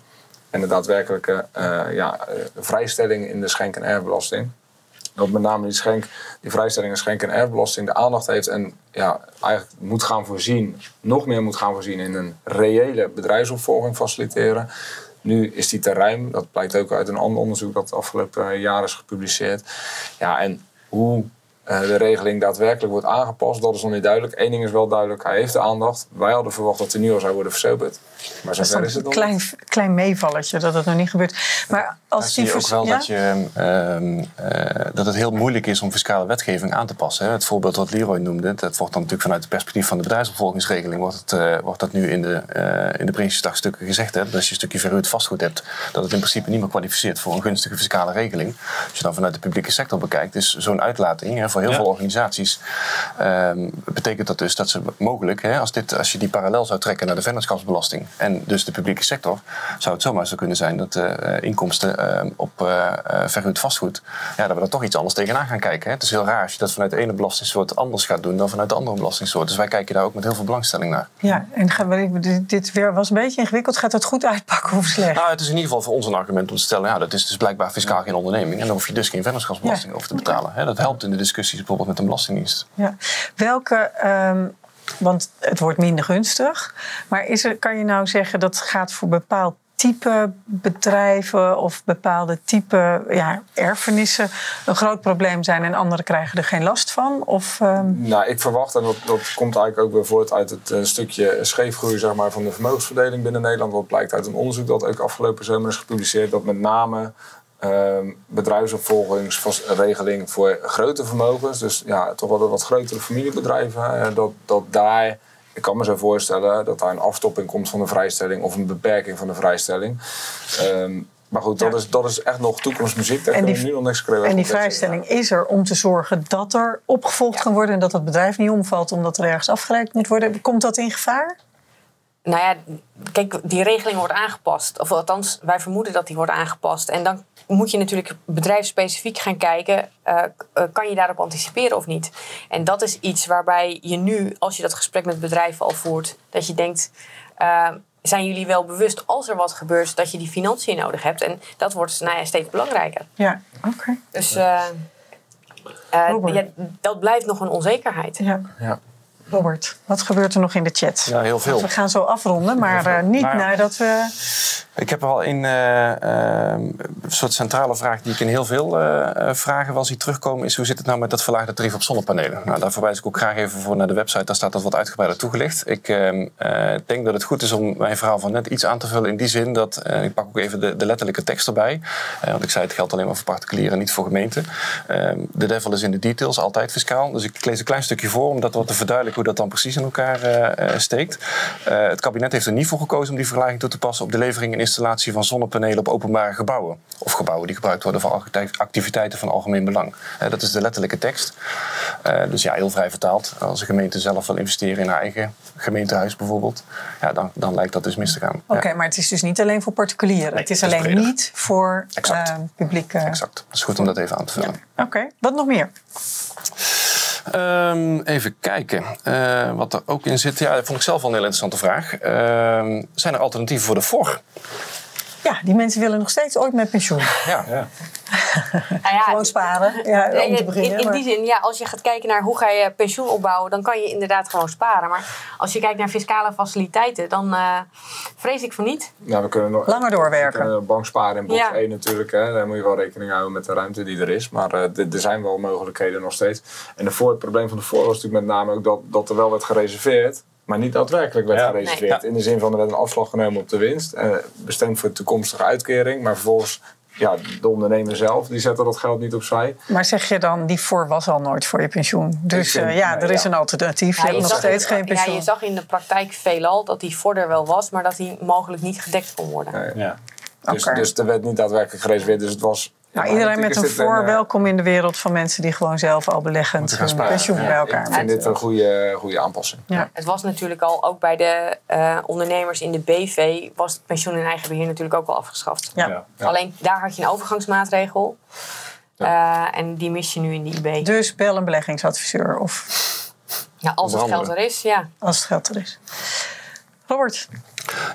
en de daadwerkelijke uh, ja, uh, vrijstelling in de schenk- en erfbelasting. Dat met name die, schenk, die vrijstelling en schenk- en erfbelasting de aandacht heeft en ja, eigenlijk moet gaan voorzien, nog meer moet gaan voorzien in een reële bedrijfsopvolging faciliteren. Nu is die te ruim, dat blijkt ook uit een ander onderzoek dat de afgelopen jaar is gepubliceerd. Ja, en hoe uh, de regeling daadwerkelijk wordt aangepast, dat is nog niet duidelijk. Eén ding is wel duidelijk, hij heeft de aandacht. Wij hadden verwacht dat er nu al zou worden versoperd. Maar zo ver is het nog. Een klein, klein meevalletje dat het nog niet gebeurt. Maar als ja, zie je ook wel ja? dat, je, uh, uh, dat het heel moeilijk is om fiscale wetgeving aan te passen. Hè? Het voorbeeld wat Leroy noemde, dat wordt dan natuurlijk vanuit het perspectief van de bedrijfsopvolgingsregeling, wordt, het, uh, wordt dat nu in de, uh, in de Prinsjesdagstukken gezegd. Hè? Dat als je een stukje verhuurd vastgoed hebt, dat het in principe niet meer kwalificeert voor een gunstige fiscale regeling. Als je dan vanuit de publieke sector bekijkt, is zo'n uitlating hè, voor heel ja. veel organisaties. Uh, betekent dat dus dat ze mogelijk, hè, als, dit, als je die parallel zou trekken naar de vennootschapsbelasting en dus de publieke sector, zou het zomaar zo kunnen zijn dat uh, inkomsten uh, op uh, verhuurd vastgoed, ja, dat we daar toch iets anders tegenaan gaan kijken. Hè? Het is heel raar als je dat vanuit de ene belastingsoort anders gaat doen dan vanuit de andere belastingsoort. Dus wij kijken daar ook met heel veel belangstelling naar. Ja, en gaan we, dit weer was een beetje ingewikkeld. Gaat het goed uitpakken of slecht? Nou, het is in ieder geval voor ons een argument om te stellen, ja, dat is dus blijkbaar fiscaal geen onderneming en dan hoef je dus geen vennootschapsbelasting ja. over te betalen. Hè? Dat helpt in de discussies bijvoorbeeld met de Belastingdienst. Ja. Welke... Um... Want het wordt minder gunstig. Maar is er, kan je nou zeggen dat gaat voor bepaald type bedrijven of bepaalde type ja, erfenissen een groot probleem zijn en anderen krijgen er geen last van? Of, um... Nou, ik verwacht, en dat, dat komt eigenlijk ook weer voort uit het uh, stukje scheefgroei zeg maar, van de vermogensverdeling binnen Nederland. Dat blijkt uit een onderzoek dat ook afgelopen zomer is gepubliceerd, dat met name Uh, bedrijfsopvolgingsregeling voor grote vermogens, dus ja, toch wel wat grotere familiebedrijven, dat, dat daar, ik kan me zo voorstellen dat daar een afstopping komt van de vrijstelling of een beperking van de vrijstelling. Um, Maar goed, dat, ja. is, dat is echt nog toekomstmuziek. Daar en die, nu nog niks en die vrijstelling ja. is er om te zorgen dat er opgevolgd ja. kan worden en dat het bedrijf niet omvalt omdat er ergens afgereikt moet worden. Komt dat in gevaar? Nou ja, kijk, die regeling wordt aangepast. Of althans, wij vermoeden dat die wordt aangepast. En dan moet je natuurlijk bedrijfsspecifiek gaan kijken, uh, kan je daarop anticiperen of niet? En dat is iets waarbij je nu, als je dat gesprek met bedrijven al voert, dat je denkt, uh, zijn jullie wel bewust als er wat gebeurt, dat je die financiën nodig hebt? En dat wordt nou ja, steeds belangrijker. Ja, oké. Okay. Dus uh, uh, ja, dat blijft nog een onzekerheid. Ja, ja. Robert, wat gebeurt er nog in de chat? Ja, heel veel. We gaan zo afronden, maar uh, niet nou, nadat we... Ik heb al een uh, uh, soort centrale vraag die ik in heel veel uh, vragen wel zie terugkomen, is hoe zit het nou met dat verlaagde tarief op zonnepanelen? Nou, daar verwijs ik ook graag even voor naar de website, daar staat dat wat uitgebreider toegelicht. Ik uh, uh, denk dat het goed is om mijn verhaal van net iets aan te vullen in die zin dat, uh, ik pak ook even de, de letterlijke tekst erbij, uh, want ik zei het geldt alleen maar voor particulieren, niet voor gemeenten. De uh, devil is in de details, altijd fiscaal, dus ik lees een klein stukje voor om dat wat te verduidelijken hoe dat dan precies in elkaar uh, steekt. Uh, het kabinet heeft er niet voor gekozen om die verlaging toe te passen op de levering en installatie van zonnepanelen op openbare gebouwen. Of gebouwen die gebruikt worden voor activiteiten van algemeen belang. Uh, dat is de letterlijke tekst. Uh, dus ja, heel vrij vertaald. Als een gemeente zelf wil investeren in haar eigen gemeentehuis bijvoorbeeld, ja, dan, dan lijkt dat dus mis te gaan. Oké, okay, ja. Maar het is dus niet alleen voor particulieren. Nee, het is, het is alleen breder. Niet voor uh, publiek. Uh... Exact. Het is goed om dat even aan te vullen. Ja. Oké, okay. Wat nog meer? Um, even kijken uh, wat er ook in zit. Ja, dat vond ik zelf al een heel interessante vraag. Uh, zijn er alternatieven voor de V O R? Ja, die mensen willen nog steeds ooit met pensioen. Ja, ja. Nou ja, gewoon sparen. Ja, om te beginnen, in, in die zin, ja, als je gaat kijken naar hoe ga je pensioen opbouwen, dan kan je inderdaad gewoon sparen. Maar als je kijkt naar fiscale faciliteiten, dan uh, vrees ik voor niet. Ja, we kunnen nog langer doorwerken. We kunnen banksparen in box ja. één natuurlijk. Hè. Daar moet je wel rekening houden met de ruimte die er is. Maar uh, er zijn wel mogelijkheden nog steeds. En de voor, het probleem van de voor was natuurlijk met name ook dat, dat er wel werd gereserveerd, maar niet daadwerkelijk werd ja, gereserveerd. Nee. In de zin van er werd een afslag genomen op de winst, eh, bestemd voor toekomstige uitkering, maar vervolgens ja, de ondernemer zelf, die zette dat geld niet opzij. Maar zeg je dan, die voor was al nooit voor je pensioen. Dus vind, uh, ja, nee, er is ja. een alternatief. Ja, je hebt nog steeds geen pensioen. Ja, je zag in de praktijk veelal dat die voor er wel was, maar dat die mogelijk niet gedekt kon worden. Nee. Ja. Dus, okay. dus er werd niet daadwerkelijk gereserveerd, dus het was... Nou, ja, iedereen met een voor, welkom in de wereld van mensen die gewoon zelf al beleggend hun pensioen ja, bij elkaar. Ik vind dit een goede, goede aanpassing. Ja. Ja. Het was natuurlijk al, ook bij de uh, ondernemers in de B V, was het pensioen in eigen beheer natuurlijk ook al afgeschaft. Ja. Ja. Ja. Alleen daar had je een overgangsmaatregel ja. uh, en die mis je nu in de I B. Dus bel een beleggingsadviseur of... Nou, als het geld er is, ja. Als het geld er is. Robert.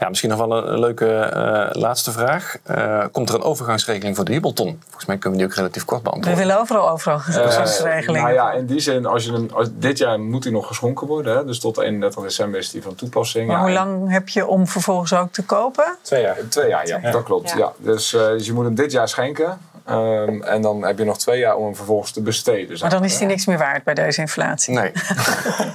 Ja, misschien nog wel een leuke uh, laatste vraag. Uh, komt er een overgangsregeling voor de jubelton? Volgens mij kunnen we die ook relatief kort beantwoorden. We willen overal overgangsregelingen. Uh, nou ja, in die zin, als je een, als, dit jaar moet die nog geschonken worden. Hè? Dus tot eenendertig december is die van toepassing. Maar ja, hoe lang heb je om vervolgens ook te kopen? Twee jaar. Twee jaar, ja. ja. Dat klopt. Ja. Ja. Dus, uh, dus je moet hem dit jaar schenken. Um, en dan heb je nog twee jaar om hem vervolgens te besteden. Maar dan is die niks meer waard bij deze inflatie. Nee.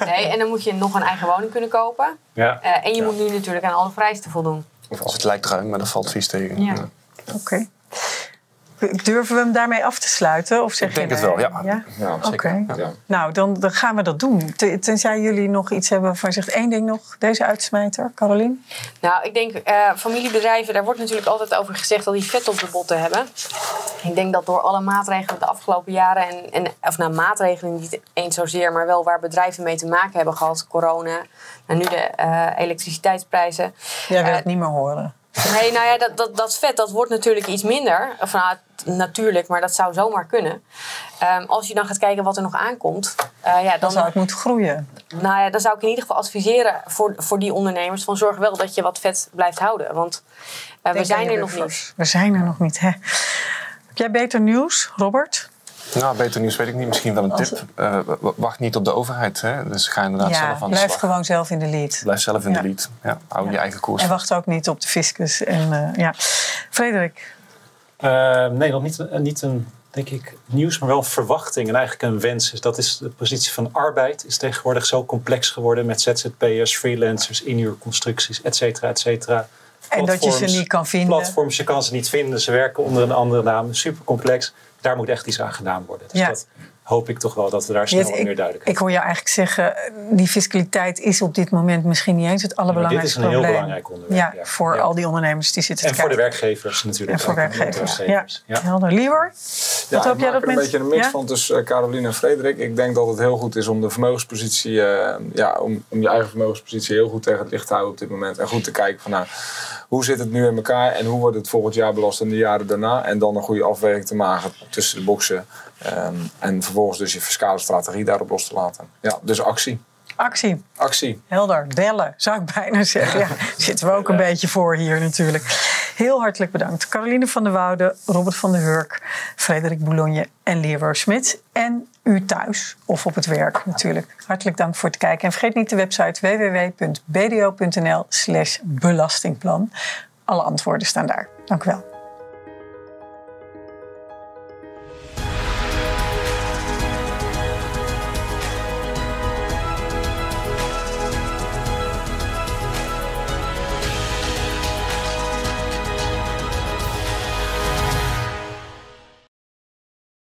nee en dan moet je nog een eigen woning kunnen kopen. Ja. Uh, en je ja. moet nu natuurlijk aan alle vereisten voldoen. Of als het lijkt ruim, maar dat valt vies tegen. Ja. Ja. Oké. Okay. Durven we hem daarmee af te sluiten? Of zeg ik denk je het wel, ja. ja? ja Oké. Okay. Ja. Nou, dan, dan gaan we dat doen. Tenzij jullie nog iets hebben van zegt één ding nog. Deze uitsmijter, Carolien? Nou, ik denk uh, familiebedrijven, daar wordt natuurlijk altijd over gezegd dat die vet op de botten hebben. Ik denk dat door alle maatregelen de afgelopen jaren, en, en, of nou maatregelen niet eens zozeer, maar wel waar bedrijven mee te maken hebben gehad. Corona, en nu de uh, elektriciteitsprijzen. Jij wil uh, het niet meer horen. Nee, nou ja, dat, dat, dat vet, dat wordt natuurlijk iets minder. Of nou, natuurlijk, maar dat zou zomaar kunnen. Um, als je dan gaat kijken wat er nog aankomt... Uh, ja, dan, dan zou het moeten groeien. Nou ja, dan zou ik in ieder geval adviseren voor, voor die ondernemers... van zorg wel dat je wat vet blijft houden. Want uh, we zijn er nog niet. We zijn er nog niet, hè. Heb jij beter nieuws, Robert? Nou, beter nieuws weet ik niet. Misschien wel een tip. Uh, wacht niet op de overheid. Hè? Dus ga inderdaad ja, zelf aan de slag. Blijf gewoon zelf in de lead. Blijf zelf in ja. de lead. Ja, hou ja. je eigen koers. En wacht ook niet op de fiscus. En, uh, ja. Frederik? Uh, nee, nog niet, niet een, denk ik, nieuws, maar wel verwachting en eigenlijk een wens. Dus dat is de positie van arbeid. Is tegenwoordig zo complex geworden met Z Z P'ers, freelancers, inhuurconstructies, et cetera, et cetera. En dat je ze niet kan vinden. Platforms, je kan ze niet vinden. Ze werken onder een andere naam. Super complex. Daar moet echt iets aan gedaan worden. Dus ja. dat hoop ik toch wel dat we daar snel yes, wat meer duidelijkheid hebben. Ik hoor jou eigenlijk zeggen, die fiscaliteit is op dit moment misschien niet eens het allerbelangrijkste probleem. Ja, dit is een probleem. heel belangrijk onderwerp. Ja, ja. voor ja. al die ondernemers die zitten te kijken. En voor de werkgevers natuurlijk. En voor werkgevers, ja. ja. ja. Helder. Lior, ja, wat hoop jij dat mensen... Ik maak er een beetje een mix ja? van tussen Carolien en Frederik. Ik denk dat het heel goed is om de vermogenspositie... Uh, ja, om, om je eigen vermogenspositie heel goed tegen het licht te houden op dit moment. En goed te kijken van... nou, hoe zit het nu in elkaar en hoe wordt het volgend jaar belast en de jaren daarna? En dan een goede afweging te maken tussen de boxen. Um, en vervolgens dus je fiscale strategie daarop los te laten. Ja, dus actie. Actie. Actie. Helder. Bellen, zou ik bijna zeggen. Ja, zitten we ook een ja. beetje voor hier natuurlijk. Heel hartelijk bedankt. Carolien van der Woude, Robert van der Hurk, Frederik Boulogne en Lero Schmid. En u thuis of op het werk natuurlijk. Hartelijk dank voor het kijken. En vergeet niet de website w w w punt b d o punt n l slash belastingplan. Alle antwoorden staan daar. Dank u wel.